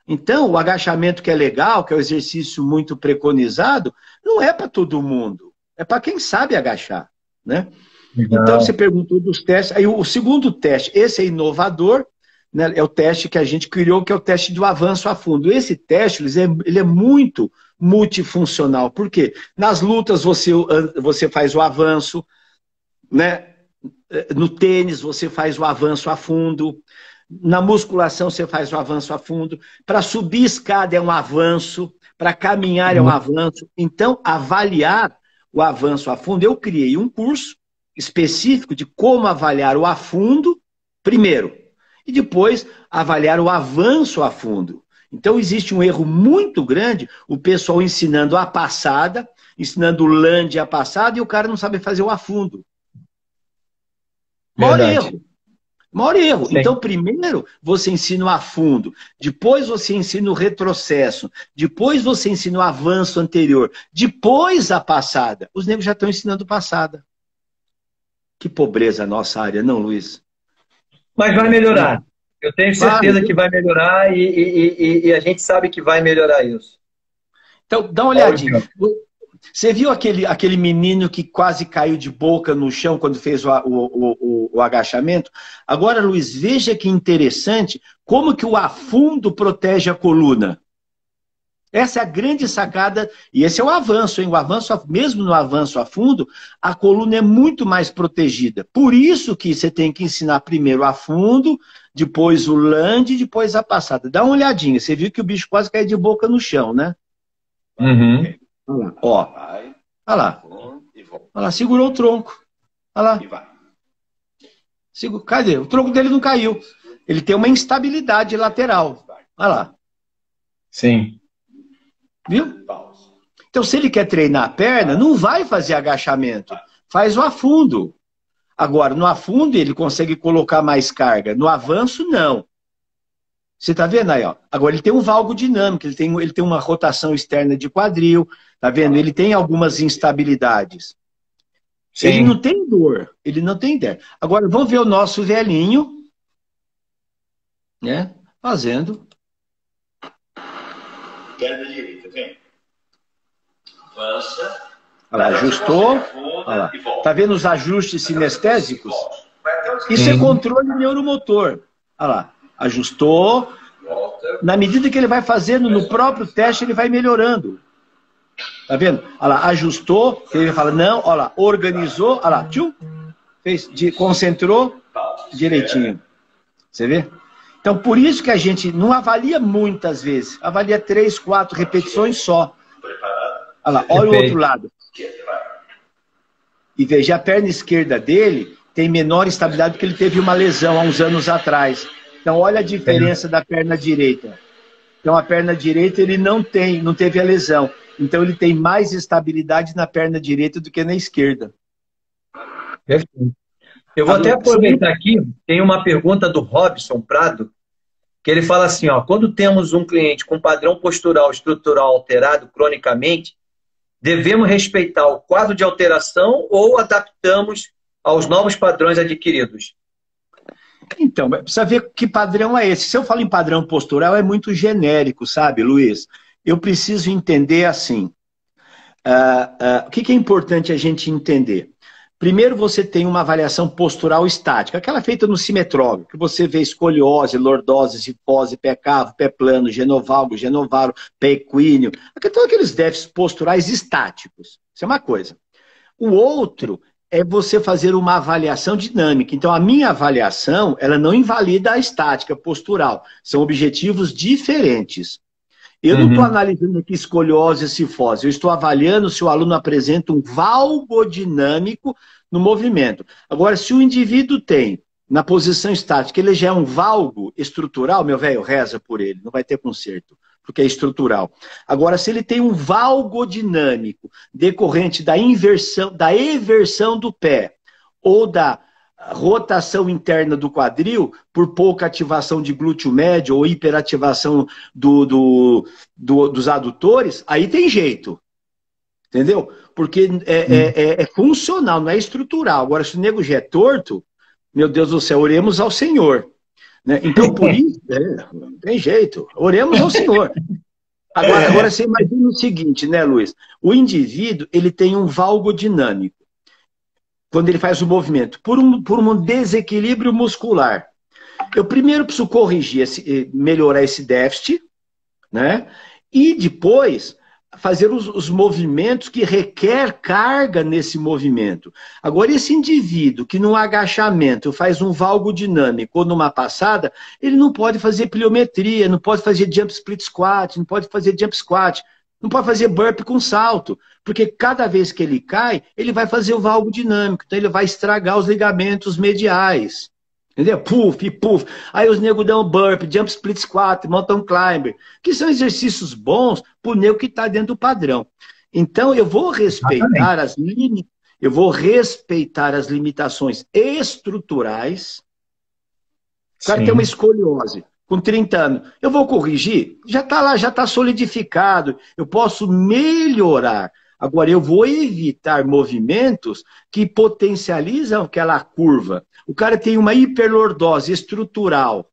Então, o agachamento que é legal, que é um exercício muito preconizado, não é para todo mundo. É para quem sabe agachar, né? Legal. Então, você perguntou dos testes. Aí, o segundo teste, esse é inovador, né? É o teste que a gente criou, que é o teste do avanço a fundo. Esse teste, ele é, ele é muito multifuncional. Por quê? Nas lutas, você, você faz o avanço, né? No tênis, você faz o avanço a fundo. Na musculação, você faz o avanço a fundo. Para subir escada é um avanço. Para caminhar é um avanço. Então, avaliar o avanço a fundo, eu criei um curso específico de como avaliar o afundo primeiro e depois avaliar o avanço a fundo. Então existe um erro muito grande, o pessoal ensinando a passada, ensinando o land a passada e o cara não sabe fazer o afundo. Maior erro. Maior erro. Sim. Então primeiro você ensina o afundo, depois você ensina o retrocesso, depois você ensina o avanço anterior, depois a passada. Os negros já estão ensinando passada. Que pobreza a nossa área, não, Luiz? Mas vai melhorar. Eu tenho certeza vai, que vai melhorar e, e, e, e a gente sabe que vai melhorar isso. Então, dá uma olhadinha. Você viu aquele, aquele menino que quase caiu de boca no chão quando fez o, o, o, o agachamento? Agora, Luiz, veja que interessante como que o afundo protege a coluna. Essa é a grande sacada, e esse é o avanço, hein? O avanço, mesmo no avanço a fundo, a coluna é muito mais protegida. Por isso que você tem que ensinar primeiro a fundo, depois o land e depois a passada. Dá uma olhadinha, você viu que o bicho quase caiu de boca no chão, né? Uhum. Olha lá. Ó. Olha lá. Olha lá, segurou o tronco. Olha lá. Segura... Cadê? O tronco dele não caiu. Ele tem uma instabilidade lateral. Olha lá. Sim. Viu? Então, se ele quer treinar a perna, não vai fazer agachamento. Faz o afundo. Agora, no afundo, ele consegue colocar mais carga. No avanço, não. Você tá vendo aí, ó? Agora, ele tem um valgo dinâmico. Ele tem, ele tem uma rotação externa de quadril. Tá vendo? Ele tem algumas instabilidades. Sim. Ele não tem dor. Ele não tem dor. Agora, vamos ver o nosso velhinho, né? Fazendo... Perna direita, vem. Avança. Olha lá, ajustou. Olha lá. Tá vendo os ajustes sinestésicos? Isso é controle neuromotor. Olha lá, ajustou. Na medida que ele vai fazendo no próprio teste, ele vai melhorando. Tá vendo? Olha lá, ajustou. Ele fala, não, olha lá, organizou. Olha lá, tchum, fez, concentrou direitinho. Você vê? Então, por isso que a gente não avalia muitas vezes. Avalia três, quatro repetições só. Olha lá, olha o outro lado. E veja, a perna esquerda dele tem menor estabilidade porque ele teve uma lesão há uns anos atrás. Então, olha a diferença da perna direita. Então, a perna direita ele não tem, não teve a lesão. Então, ele tem mais estabilidade na perna direita do que na esquerda. Perfeito. Eu vou até aproveitar aqui, tem uma pergunta do Robson Prado, que ele fala assim, ó, quando temos um cliente com padrão postural estrutural alterado cronicamente, devemos respeitar o quadro de alteração ou adaptamos aos novos padrões adquiridos? Então, precisa ver que padrão é esse. Se eu falo em padrão postural, é muito genérico, sabe, Luiz? Eu preciso entender assim, uh, uh, o que, que é importante a gente entender? Primeiro você tem uma avaliação postural estática, aquela feita no simetrógrafo, que você vê escoliose, lordose, cifose, pé cavo, pé plano, genovalgo, genovaro, pé equíneo, todos aqueles déficits posturais estáticos. Isso é uma coisa. O outro é você fazer uma avaliação dinâmica. Então a minha avaliação, ela não invalida a estática postural, são objetivos diferentes. Eu uhum. não estou analisando aqui escoliose e cifose, eu estou avaliando se o aluno apresenta um valgo dinâmico no movimento. Agora, se o indivíduo tem, na posição estática, ele já é um valgo estrutural, meu velho, reza por ele, não vai ter conserto, porque é estrutural. Agora, se ele tem um valgo dinâmico decorrente da inversão, da eversão do pé, ou da rotação interna do quadril por pouca ativação de glúteo médio ou hiperativação do, do, do, dos adutores, aí tem jeito. Entendeu? Porque é, hum. é, é, é funcional, não é estrutural. Agora, se o nego já é torto, meu Deus do céu, oremos ao Senhor. Né? Então, por isso, é, não tem jeito. Oremos ao Senhor. Agora, agora, você imagina o seguinte, né, Luiz? O indivíduo, ele tem um valgo dinâmico. Quando ele faz o movimento, por um, por um desequilíbrio muscular. Eu primeiro preciso corrigir, esse, melhorar esse déficit, né? E depois fazer os, os movimentos que requer carga nesse movimento. Agora, esse indivíduo que num agachamento faz um valgo dinâmico ou numa passada, ele não pode fazer pliometria, não pode fazer jump split squat, não pode fazer jump squat, não pode fazer burpee com salto, porque cada vez que ele cai, ele vai fazer o valgo dinâmico, então ele vai estragar os ligamentos mediais. Entendeu? Puf, puf. Aí os negros dão burpee, jump split squat, mountain climber, que são exercícios bons para o nego que está dentro do padrão. Então eu vou respeitar as lim... eu vou respeitar as limitações estruturais. O cara tem uma escoliose. Com trinta anos, eu vou corrigir? Já está lá, já está solidificado. Eu posso melhorar. Agora, eu vou evitar movimentos que potencializam aquela curva. O cara tem uma hiperlordose estrutural.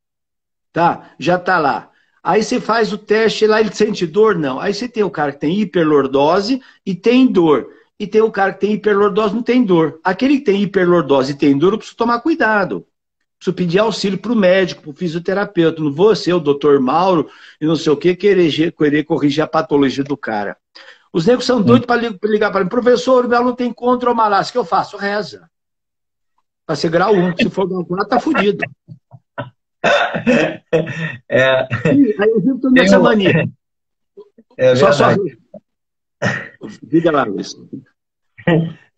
Tá? Já está lá. Aí você faz o teste lá, ele sente dor? Não. Aí você tem o cara que tem hiperlordose e tem dor. E tem o cara que tem hiperlordose e não tem dor. Aquele que tem hiperlordose e tem dor, eu preciso tomar cuidado. Preciso pedir auxílio para o médico, para o fisioterapeuta. Não vou ser o doutor Mauro e não sei o que, querer, querer corrigir a patologia do cara. Os negros são doidos hum. para ligar para mim. Professor, o meu aluno tem contra-malácia. O que eu faço? Reza. Para ser grau um. Se for grau quatro, tá fudido. É. Aí eu vivo toda essa mania. É só, só... Diga lá, Luiz.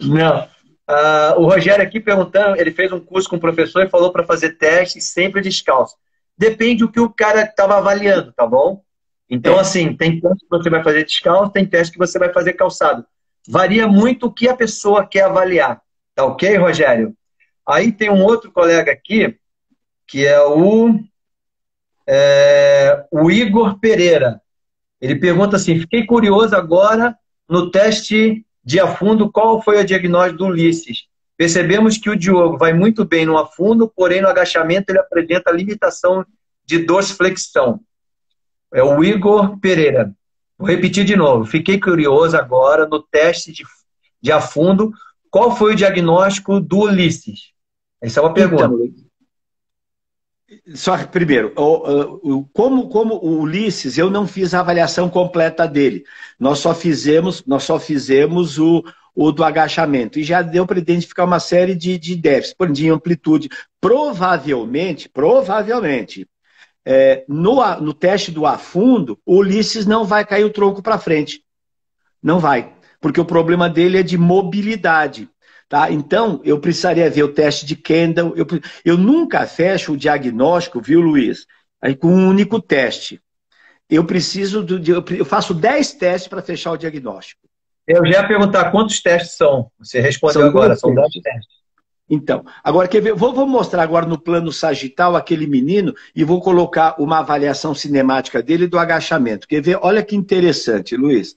Não. Uh, o Rogério aqui perguntando, ele fez um curso com o professor e falou para fazer teste sempre descalço. Depende do que o cara estava avaliando, tá bom? Então, é. assim, tem teste que você vai fazer descalço, tem teste que você vai fazer calçado. Varia muito o que a pessoa quer avaliar. Tá ok, Rogério? Aí tem um outro colega aqui, que é o, é, o Igor Pereira. Ele pergunta assim, fiquei curioso agora no teste... de afundo, qual foi a diagnóstico do Ulisses? Percebemos que o Diogo vai muito bem no afundo, porém no agachamento ele apresenta limitação de dorsiflexão. É o Igor Pereira. Vou repetir de novo. Fiquei curioso agora no teste de, de afundo, qual foi o diagnóstico do Ulisses? Essa é uma pergunta. Então, só primeiro, como, como o Ulisses, eu não fiz a avaliação completa dele. Nós só fizemos, nós só fizemos o, o do agachamento. E já deu para identificar uma série de, de déficits, de amplitude. Provavelmente, provavelmente, é, no, no teste do afundo, o Ulisses não vai cair o tronco para frente. Não vai. Porque o problema dele é de mobilidade. Tá? Então, eu precisaria ver o teste de Kendall. Eu, eu nunca fecho o diagnóstico, viu, Luiz? Aí, com um único teste. Eu preciso do, eu faço dez testes para fechar o diagnóstico. Eu já ia perguntar quantos testes são. Você respondeu agora, são dez testes. Então, agora quer ver? Vou, vou mostrar agora no plano sagital aquele menino e vou colocar uma avaliação cinemática dele do agachamento. Quer ver? Olha que interessante, Luiz.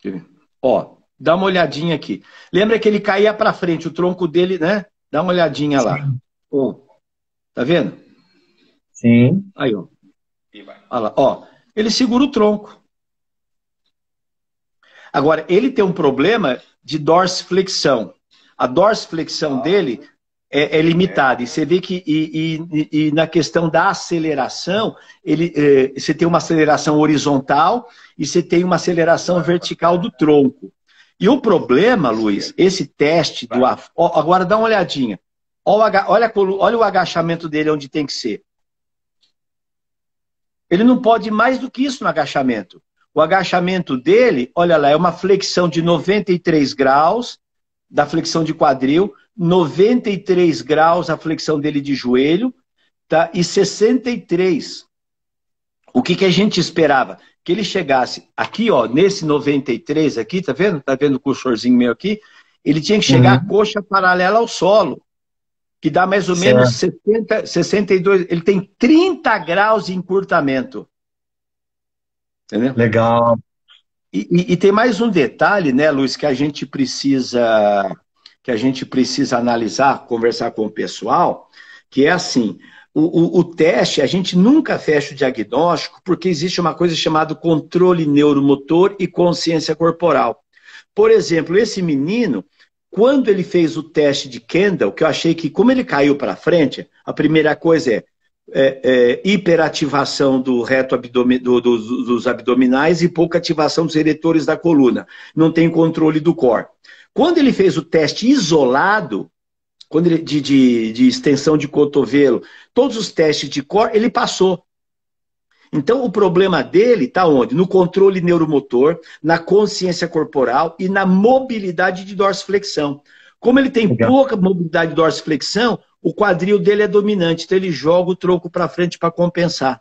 Quer ver? Ó. Dá uma olhadinha aqui. Lembra que ele caía para frente, o tronco dele, né? Dá uma olhadinha Sim. lá. Oh. Tá vendo? Sim. Aí, ó. Olha lá, ó. Ele segura o tronco. Agora, ele tem um problema de dorsiflexão. A dorsiflexão ah. dele é, é limitada. É. E você vê que e, e, e na questão da aceleração, ele, é, você tem uma aceleração horizontal e você tem uma aceleração vertical do tronco. E o problema, Luiz, esse teste do af... Agora dá uma olhadinha. Olha, olha, olha o agachamento dele onde tem que ser. Ele não pode ir mais do que isso no agachamento. O agachamento dele, olha lá, é uma flexão de noventa e três graus da flexão de quadril, noventa e três graus a flexão dele de joelho, tá? E sessenta e três. O que, que a gente esperava? Que ele chegasse aqui, ó, nesse noventa e três aqui, tá vendo? Tá vendo o cursorzinho meu aqui? Ele tinha que chegar uhum. a coxa paralela ao solo, que dá mais ou certo. Menos sessenta, sessenta e dois... Ele tem trinta graus de encurtamento. Entendeu? Legal. E, e, e tem mais um detalhe, né, Luiz, que a gente precisa... que a gente precisa analisar, conversar com o pessoal, que é assim, o, o, o teste, a gente nunca fecha o diagnóstico, porque existe uma coisa chamada controle neuromotor e consciência corporal. Por exemplo, esse menino, quando ele fez o teste de Kendall, que eu achei que, como ele caiu para frente, a primeira coisa é, é, é hiperativação do reto abdome, do, do, dos abdominais e pouca ativação dos eretores da coluna. Não tem controle do core. Quando ele fez o teste isolado, quando ele, de, de, de extensão de cotovelo, todos os testes de core, ele passou. Então, o problema dele está onde? No controle neuromotor, na consciência corporal e na mobilidade de dorsiflexão. Como ele tem Legal. Pouca mobilidade de dorsiflexão, o quadril dele é dominante, então ele joga o tronco para frente para compensar.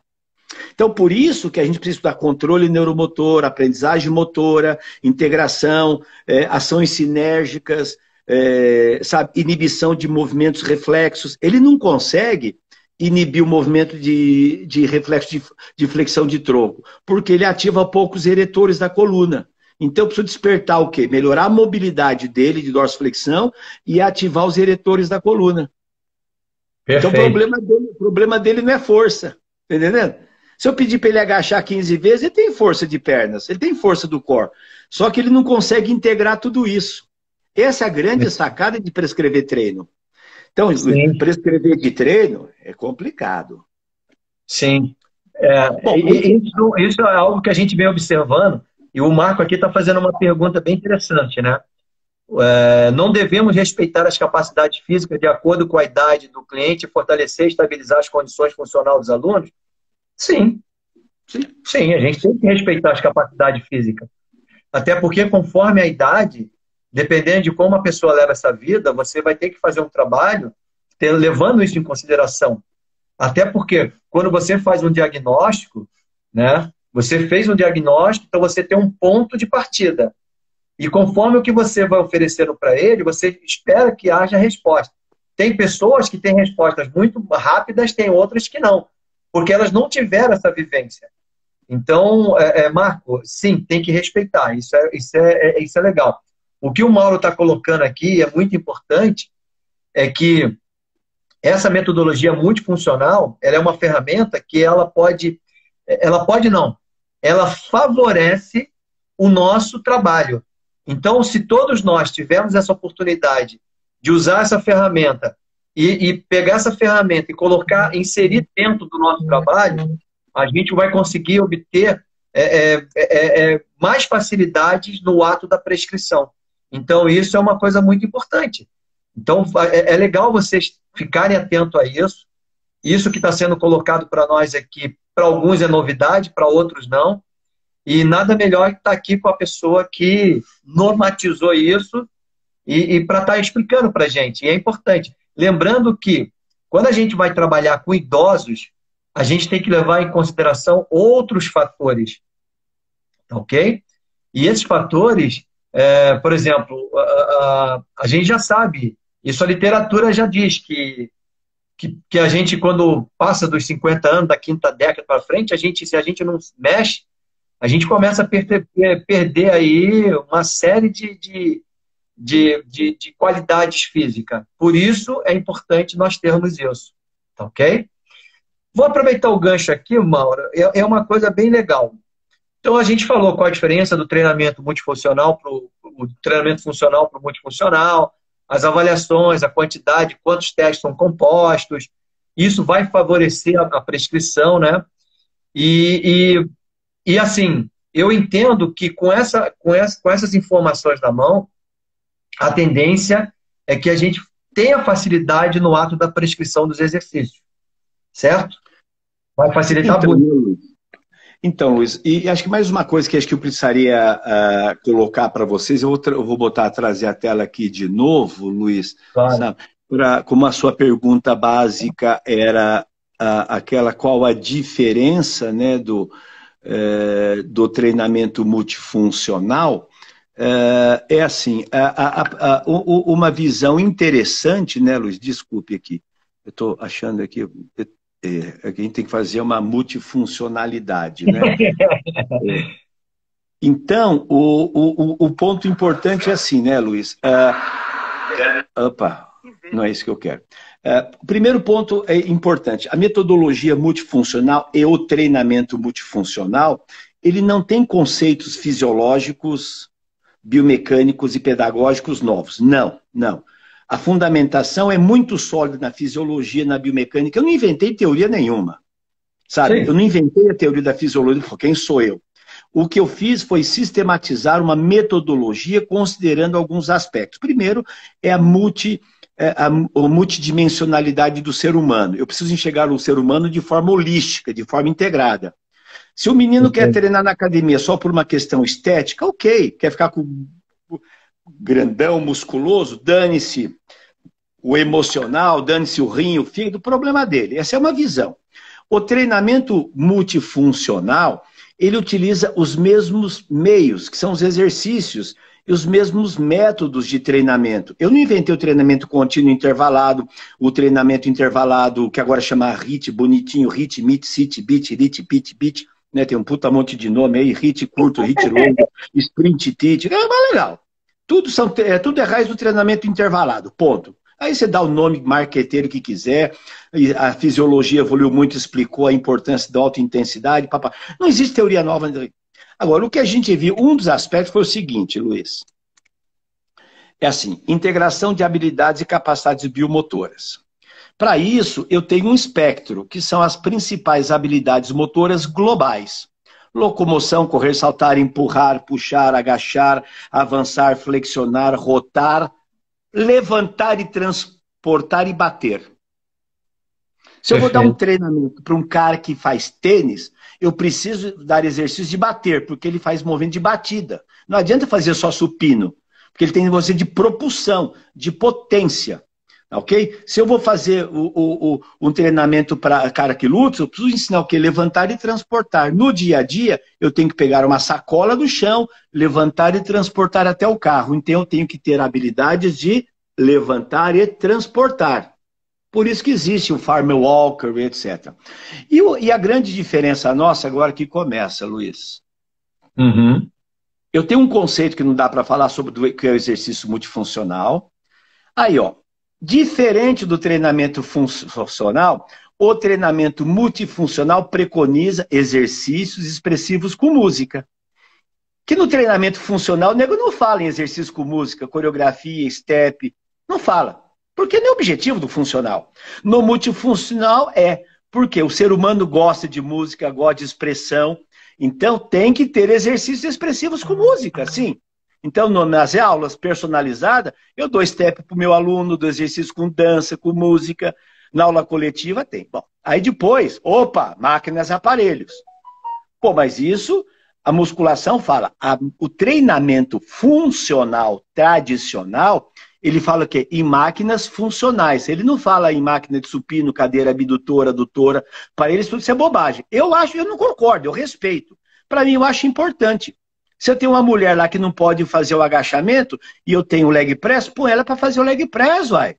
Então, por isso que a gente precisa estudar controle neuromotor, aprendizagem motora, integração, é, ações sinérgicas, é, sabe, inibição de movimentos reflexos. Ele não consegue inibir o movimento de, de reflexo de, de flexão de tronco, porque ele ativa poucos eretores da coluna. Então, eu preciso despertar o quê? Melhorar a mobilidade dele de dorsiflexão e ativar os eretores da coluna. Perfeito. Então, o problema dele, o problema dele não é força, tá entendendo? Se eu pedir para ele agachar quinze vezes, ele tem força de pernas, ele tem força do core. Só que ele não consegue integrar tudo isso. Essa é a grande Sim. sacada de prescrever treino. Então, Sim. prescrever de treino é complicado. Sim. É, Bom, e, isso, isso é algo que a gente vem observando. E o Marco aqui está fazendo uma pergunta bem interessante, né? É, não devemos respeitar as capacidades físicas de acordo com a idade do cliente, fortalecer e estabilizar as condições funcionais dos alunos? Sim. Sim, sim, a gente tem que respeitar as capacidades físicas. Até porque, conforme a idade, dependendo de como a pessoa leva essa vida, você vai ter que fazer um trabalho ter, levando isso em consideração. Até porque, quando você faz um diagnóstico, né, você fez um diagnóstico, então você tem um ponto de partida. E conforme o que você vai oferecendo para ele, você espera que haja resposta. Tem pessoas que têm respostas muito rápidas, tem outras que não. Porque elas não tiveram essa vivência. Então, é, é, Marco, sim, tem que respeitar. Isso é, isso é, é, isso é legal. O que o Mauro está colocando aqui é muito importante, é que essa metodologia multifuncional, ela é uma ferramenta que ela pode... Ela pode não. Ela favorece o nosso trabalho. Então, se todos nós tivermos essa oportunidade de usar essa ferramenta E, e pegar essa ferramenta e colocar, inserir dentro do nosso trabalho, a gente vai conseguir obter é, é, é, é, mais facilidades no ato da prescrição. Então, isso é uma coisa muito importante. Então, é, é legal vocês ficarem atentos a isso. Isso que está sendo colocado para nós aqui, para alguns é novidade, para outros não. E nada melhor que estar aqui com a pessoa que normatizou isso e, e para estar explicando para a gente. E é importante. Lembrando que, quando a gente vai trabalhar com idosos, a gente tem que levar em consideração outros fatores, ok? E esses fatores, é, por exemplo, a, a, a gente já sabe, isso a literatura já diz, que, que, que a gente, quando passa dos cinquenta anos, da quinta década para frente, a gente, se a gente não mexe, a gente começa a perder, perder aí uma série de... de De, de, de qualidades físicas. Por isso, é importante nós termos isso. Tá ok? Vou aproveitar o gancho aqui, Mauro. É, é uma coisa bem legal. Então, a gente falou qual a diferença do treinamento multifuncional para o treinamento funcional para o multifuncional, as avaliações, a quantidade, quantos testes são compostos. Isso vai favorecer a, a prescrição, né? E, e, e, assim, eu entendo que com, essa, com, essa, com essas informações na mão, a tendência é que a gente tenha facilidade no ato da prescrição dos exercícios, certo? Vai facilitar então, muito. Então, Luiz, e acho que mais uma coisa que acho que eu precisaria uh, colocar para vocês, eu vou, eu vou botar, trazer a tela aqui de novo, Luiz, claro. Sabe, pra, como a sua pergunta básica era uh, aquela qual a diferença, né, do, uh, do treinamento multifuncional, é assim, a, a, a, o, uma visão interessante, né, Luiz? Desculpe aqui, eu estou achando aqui, é, é, a gente tem que fazer uma multifuncionalidade, né? é. Então, o, o, o ponto importante é assim, né, Luiz? Uh, opa, não é isso que eu quero. Uh, primeiro ponto é importante. A metodologia multifuncional e o treinamento multifuncional, ele não tem conceitos fisiológicos, biomecânicos e pedagógicos novos. Não, não. A fundamentação é muito sólida na fisiologia, na biomecânica. Eu não inventei teoria nenhuma, sabe? Sim. Eu não inventei a teoria da fisiologia, quem sou eu? O que eu fiz foi sistematizar uma metodologia considerando alguns aspectos. Primeiro, é a, multi, é a, a multidimensionalidade do ser humano. Eu preciso enxergar o ser humano de forma holística, de forma integrada. Se o menino okay. quer treinar na academia só por uma questão estética, ok. Quer ficar com grandão, musculoso, dane-se o emocional, dane-se o rim, o fígado, problema dele. Essa é uma visão. O treinamento multifuncional... ele utiliza os mesmos meios, que são os exercícios, e os mesmos métodos de treinamento. Eu não inventei o treinamento contínuo intervalado, o treinamento intervalado, que agora chama HIIT, bonitinho, HIIT, MIT, SIT, BIT, RIT, PIT, BIT, né? Tem um puta monte de nome aí, HIIT curto, HIIT longo, sprint, TIT, é mais legal. Tudo, são, é, tudo é raiz do treinamento intervalado, ponto. Aí você dá o nome marqueteiro que quiser, a fisiologia evoluiu muito, explicou a importância da alta-intensidade, papá. Não existe teoria nova. Agora, o que a gente viu, um dos aspectos foi o seguinte, Luiz. É assim, integração de habilidades e capacidades biomotoras. Para isso, eu tenho um espectro, que são as principais habilidades motoras globais. Locomoção, correr, saltar, empurrar, puxar, agachar, avançar, flexionar, rotar, levantar e transportar e bater. Se eu vou dar um treinamento para um cara que faz tênis, eu preciso dar exercício de bater, porque ele faz movimento de batida. Não adianta fazer só supino, porque ele tem você de propulsão, de potência. Ok? Se eu vou fazer o, o, o, um treinamento para cara que luta, eu preciso ensinar o que? Levantar e transportar. No dia a dia, eu tenho que pegar uma sacola do chão, levantar e transportar até o carro. Então, eu tenho que ter habilidades de levantar e transportar. Por isso que existe o farm walker, etcétera. E, o, e a grande diferença nossa agora que começa, Luiz. Uhum. Eu tenho um conceito que não dá para falar sobre do, que é o exercício multifuncional. Aí, ó. Diferente do treinamento funcional, o treinamento multifuncional preconiza exercícios expressivos com música. Que no treinamento funcional, o nego não fala em exercício com música, coreografia, step, não fala. Porque não é o objetivo do funcional. No multifuncional é, porque o ser humano gosta de música, gosta de expressão, então tem que ter exercícios expressivos com música, sim. Então, nas aulas personalizadas, eu dou step para o meu aluno, dou exercício com dança, com música. Na aula coletiva tem. Bom, aí depois, opa, máquinas, aparelhos. Pô, mas isso, a musculação fala. A, o treinamento funcional tradicional, ele fala o quê? Em máquinas funcionais. Ele não fala em máquina de supino, cadeira abdutora, adutora. Para eles, tudo isso é bobagem. Eu acho, eu não concordo, eu respeito. Para mim, eu acho importante. Se eu tenho uma mulher lá que não pode fazer o agachamento e eu tenho o leg press, põe ela para fazer o leg press, uai.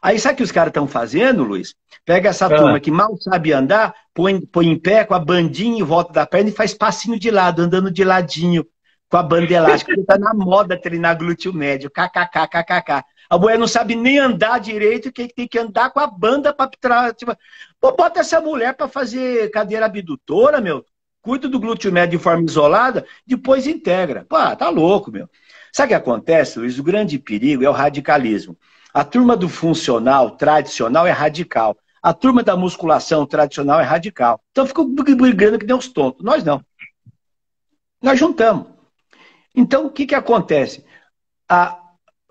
Aí sabe o que os caras estão fazendo, Luiz? Pega essa ah. turma que mal sabe andar, põe, põe em pé com a bandinha em volta da perna e faz passinho de lado, andando de ladinho com a banda elástica. Tá na moda treinar glúteo médio, kkkkkk. A mulher não sabe nem andar direito, que tem que andar com a banda para trás. Tipo... Pô, bota essa mulher para fazer cadeira abdutora, meu. Cuida do glúteo médio de forma isolada, depois integra. Pô, tá louco, meu. Sabe o que acontece, Luiz? O grande perigo é o radicalismo. A turma do funcional tradicional é radical. A turma da musculação tradicional é radical. Então ficou brigando que deu uns tontos. Nós não. Nós juntamos. Então, o que que acontece? A...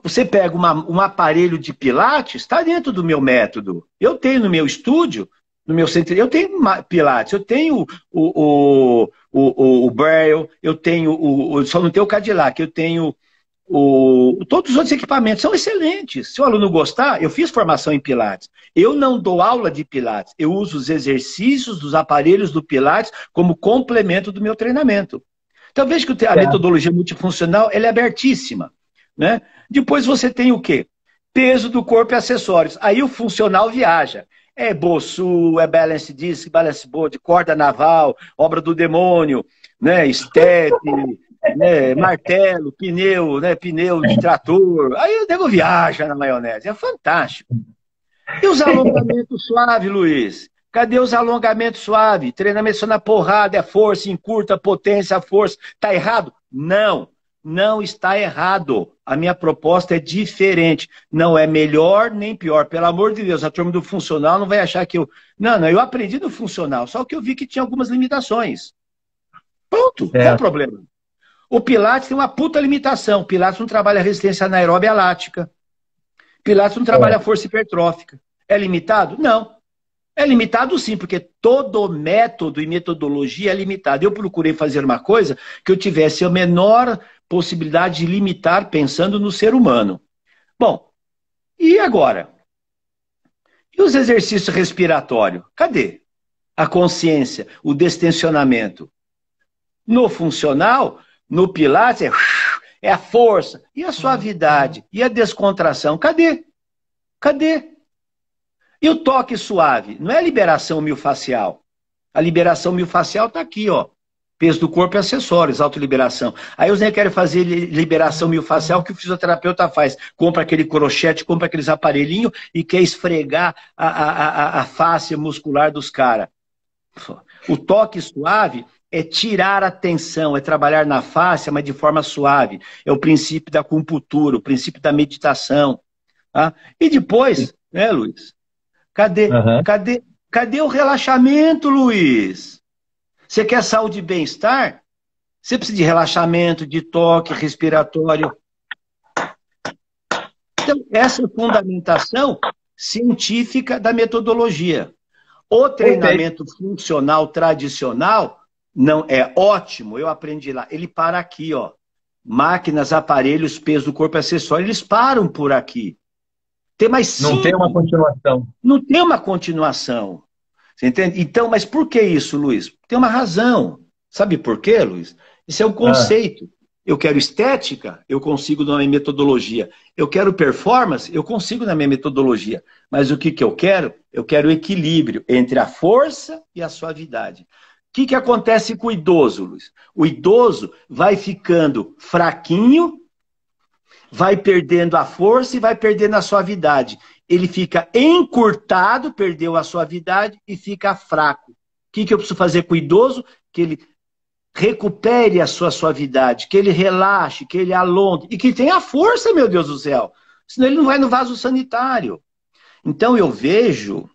Você pega uma, um aparelho de pilates, está dentro do meu método. Eu tenho no meu estúdio... No meu centro, eu tenho pilates, eu tenho o, o, o, o Braille, eu tenho o, só não tenho o Cadillac, eu tenho o, todos os outros equipamentos, são excelentes. Se o aluno gostar, eu fiz formação em pilates. Eu não dou aula de pilates, eu uso os exercícios dos aparelhos do pilates como complemento do meu treinamento. Então veja que a é. metodologia multifuncional ela é abertíssima, né? Depois você tem o quê? Peso do corpo e acessórios. Aí o funcional viaja. É Bosu, é balance disc, balance board, corda naval, obra do demônio, né? Step, né? Martelo, pneu, né? Pneu de trator. Aí o nego viaja na maionese. É fantástico. E os alongamentos suaves, Luiz? Cadê os alongamentos suaves? Treinamento só na porrada, é força, encurta, potência, força. Tá errado? Não, não está errado. A minha proposta é diferente. Não é melhor nem pior. Pelo amor de Deus, a turma do funcional não vai achar que eu... Não, não, eu aprendi do funcional, só que eu vi que tinha algumas limitações. Pronto, é. Qual o problema? O Pilates tem uma puta limitação. O Pilates não trabalha resistência anaeróbia lática. Pilates não trabalha é. força hipertrófica. É limitado? Não. É limitado sim, porque todo método e metodologia é limitado. Eu procurei fazer uma coisa que eu tivesse a menor possibilidade de limitar pensando no ser humano. Bom, e agora? E os exercícios respiratórios? Cadê? A consciência, o destensionamento. No funcional, no Pilates, é... é a força, e a suavidade, e a descontração. Cadê? Cadê? E o toque suave? Não é liberação miofascial. A liberação miofascial está aqui, ó. Peso do corpo e acessórios, autoliberação. Aí os nem querem fazer liberação miofascial, que o fisioterapeuta faz. Compra aquele crochete, compra aqueles aparelhinhos e quer esfregar a, a, a, a face muscular dos caras. O toque suave... é tirar a tensão, é trabalhar na face, mas de forma suave. É o princípio da acupuntura, o princípio da meditação. Tá? E depois, né, Luiz? Cadê, uhum. cadê, cadê o relaxamento, Luiz? Você quer saúde e bem-estar? Você precisa de relaxamento, de toque respiratório. Então, essa é a fundamentação científica da metodologia. O treinamento okay. funcional tradicional... Não, é ótimo, eu aprendi lá. Ele para aqui, ó. Máquinas, aparelhos, peso do corpo e acessório. Eles param por aqui. Tem mais Não cinco. tem uma continuação. Não tem uma continuação. Você entende? Então, mas por que isso, Luiz? Tem uma razão. Sabe por quê, Luiz? Isso é um conceito. Ah. Eu quero estética, eu consigo na minha metodologia. Eu quero performance, eu consigo na minha metodologia. Mas o que, que eu quero? Eu quero equilíbrio entre a força e a suavidade. O que, que acontece com o idoso, Luiz? O idoso vai ficando fraquinho, vai perdendo a força e vai perdendo a suavidade. Ele fica encurtado, perdeu a suavidade e fica fraco. O que, que eu preciso fazer com o idoso? Que ele recupere a sua suavidade, que ele relaxe, que ele alongue e que tenha força, meu Deus do céu. Senão ele não vai no vaso sanitário. Então eu vejo...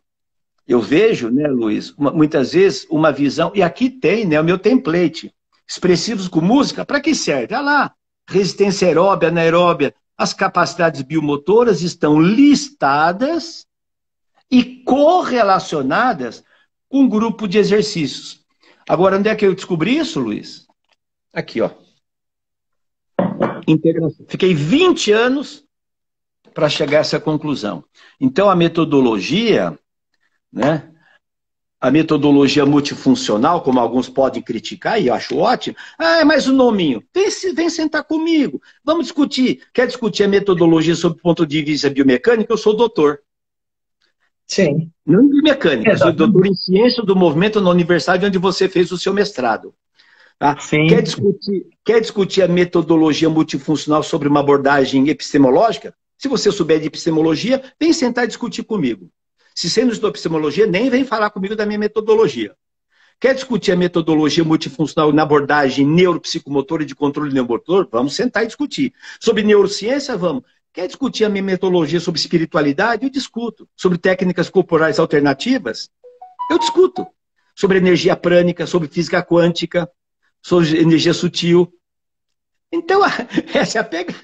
Eu vejo, né, Luiz, uma, muitas vezes uma visão, e aqui tem, né, o meu template, expressivos com música, para que serve? Olha lá, resistência aeróbia, anaeróbia, as capacidades biomotoras estão listadas e correlacionadas com um grupo de exercícios. Agora, onde é que eu descobri isso, Luiz? Aqui, ó. Integração. Fiquei vinte anos para chegar a essa conclusão. Então, a metodologia... Né? A metodologia multifuncional, como alguns podem criticar, e eu acho ótimo, ah, mas o nominho, vem, vem sentar comigo, vamos discutir. Quer discutir a metodologia sob o ponto de vista biomecânico? Eu sou doutor. Sim. Não em biomecânica, eu sou doutor em ciência do movimento na universidade onde você fez o seu mestrado. Tá? Sim. Quer discutir, quer discutir a metodologia multifuncional sobre uma abordagem epistemológica? Se você souber de epistemologia, vem sentar e discutir comigo. Se você não estudou epistemologia, nem vem falar comigo da minha metodologia. Quer discutir a metodologia multifuncional na abordagem neuropsicomotora e de controle neuromotor? Vamos sentar e discutir. Sobre neurociência, vamos. Quer discutir a minha metodologia sobre espiritualidade? Eu discuto. Sobre técnicas corporais alternativas? Eu discuto. Sobre energia prânica, sobre física quântica, sobre energia sutil. Então, essa é a pegada.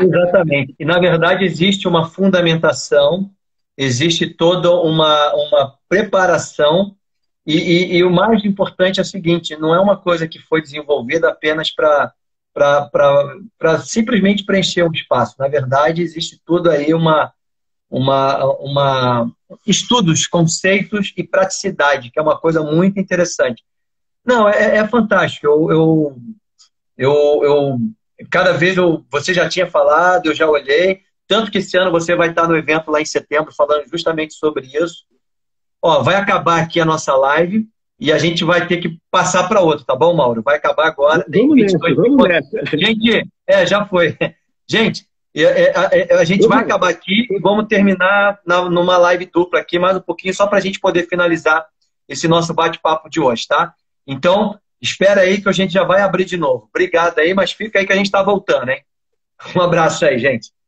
Exatamente. E, na verdade, existe uma fundamentação... Existe toda uma, uma preparação e, e, e o mais importante é o seguinte, não é uma coisa que foi desenvolvida apenas para para simplesmente preencher um espaço. Na verdade, existe tudo aí uma, uma, uma... estudos, conceitos e praticidade, que é uma coisa muito interessante. Não, é, é fantástico. Eu, eu, eu, eu, cada vez eu, você já tinha falado, eu já olhei. Tanto que esse ano você vai estar no evento lá em setembro falando justamente sobre isso. Ó, vai acabar aqui a nossa live e a gente vai ter que passar para outro, tá bom, Mauro? Vai acabar agora. Vamos nessa, vamos nessa. Gente, é, já foi. Gente, é, é, a gente vai acabar aqui e vamos terminar na, numa live dupla aqui mais um pouquinho, só para a gente poder finalizar esse nosso bate-papo de hoje, tá? Então, espera aí que a gente já vai abrir de novo. Obrigado aí, mas fica aí que a gente está voltando, hein? Um abraço aí, gente.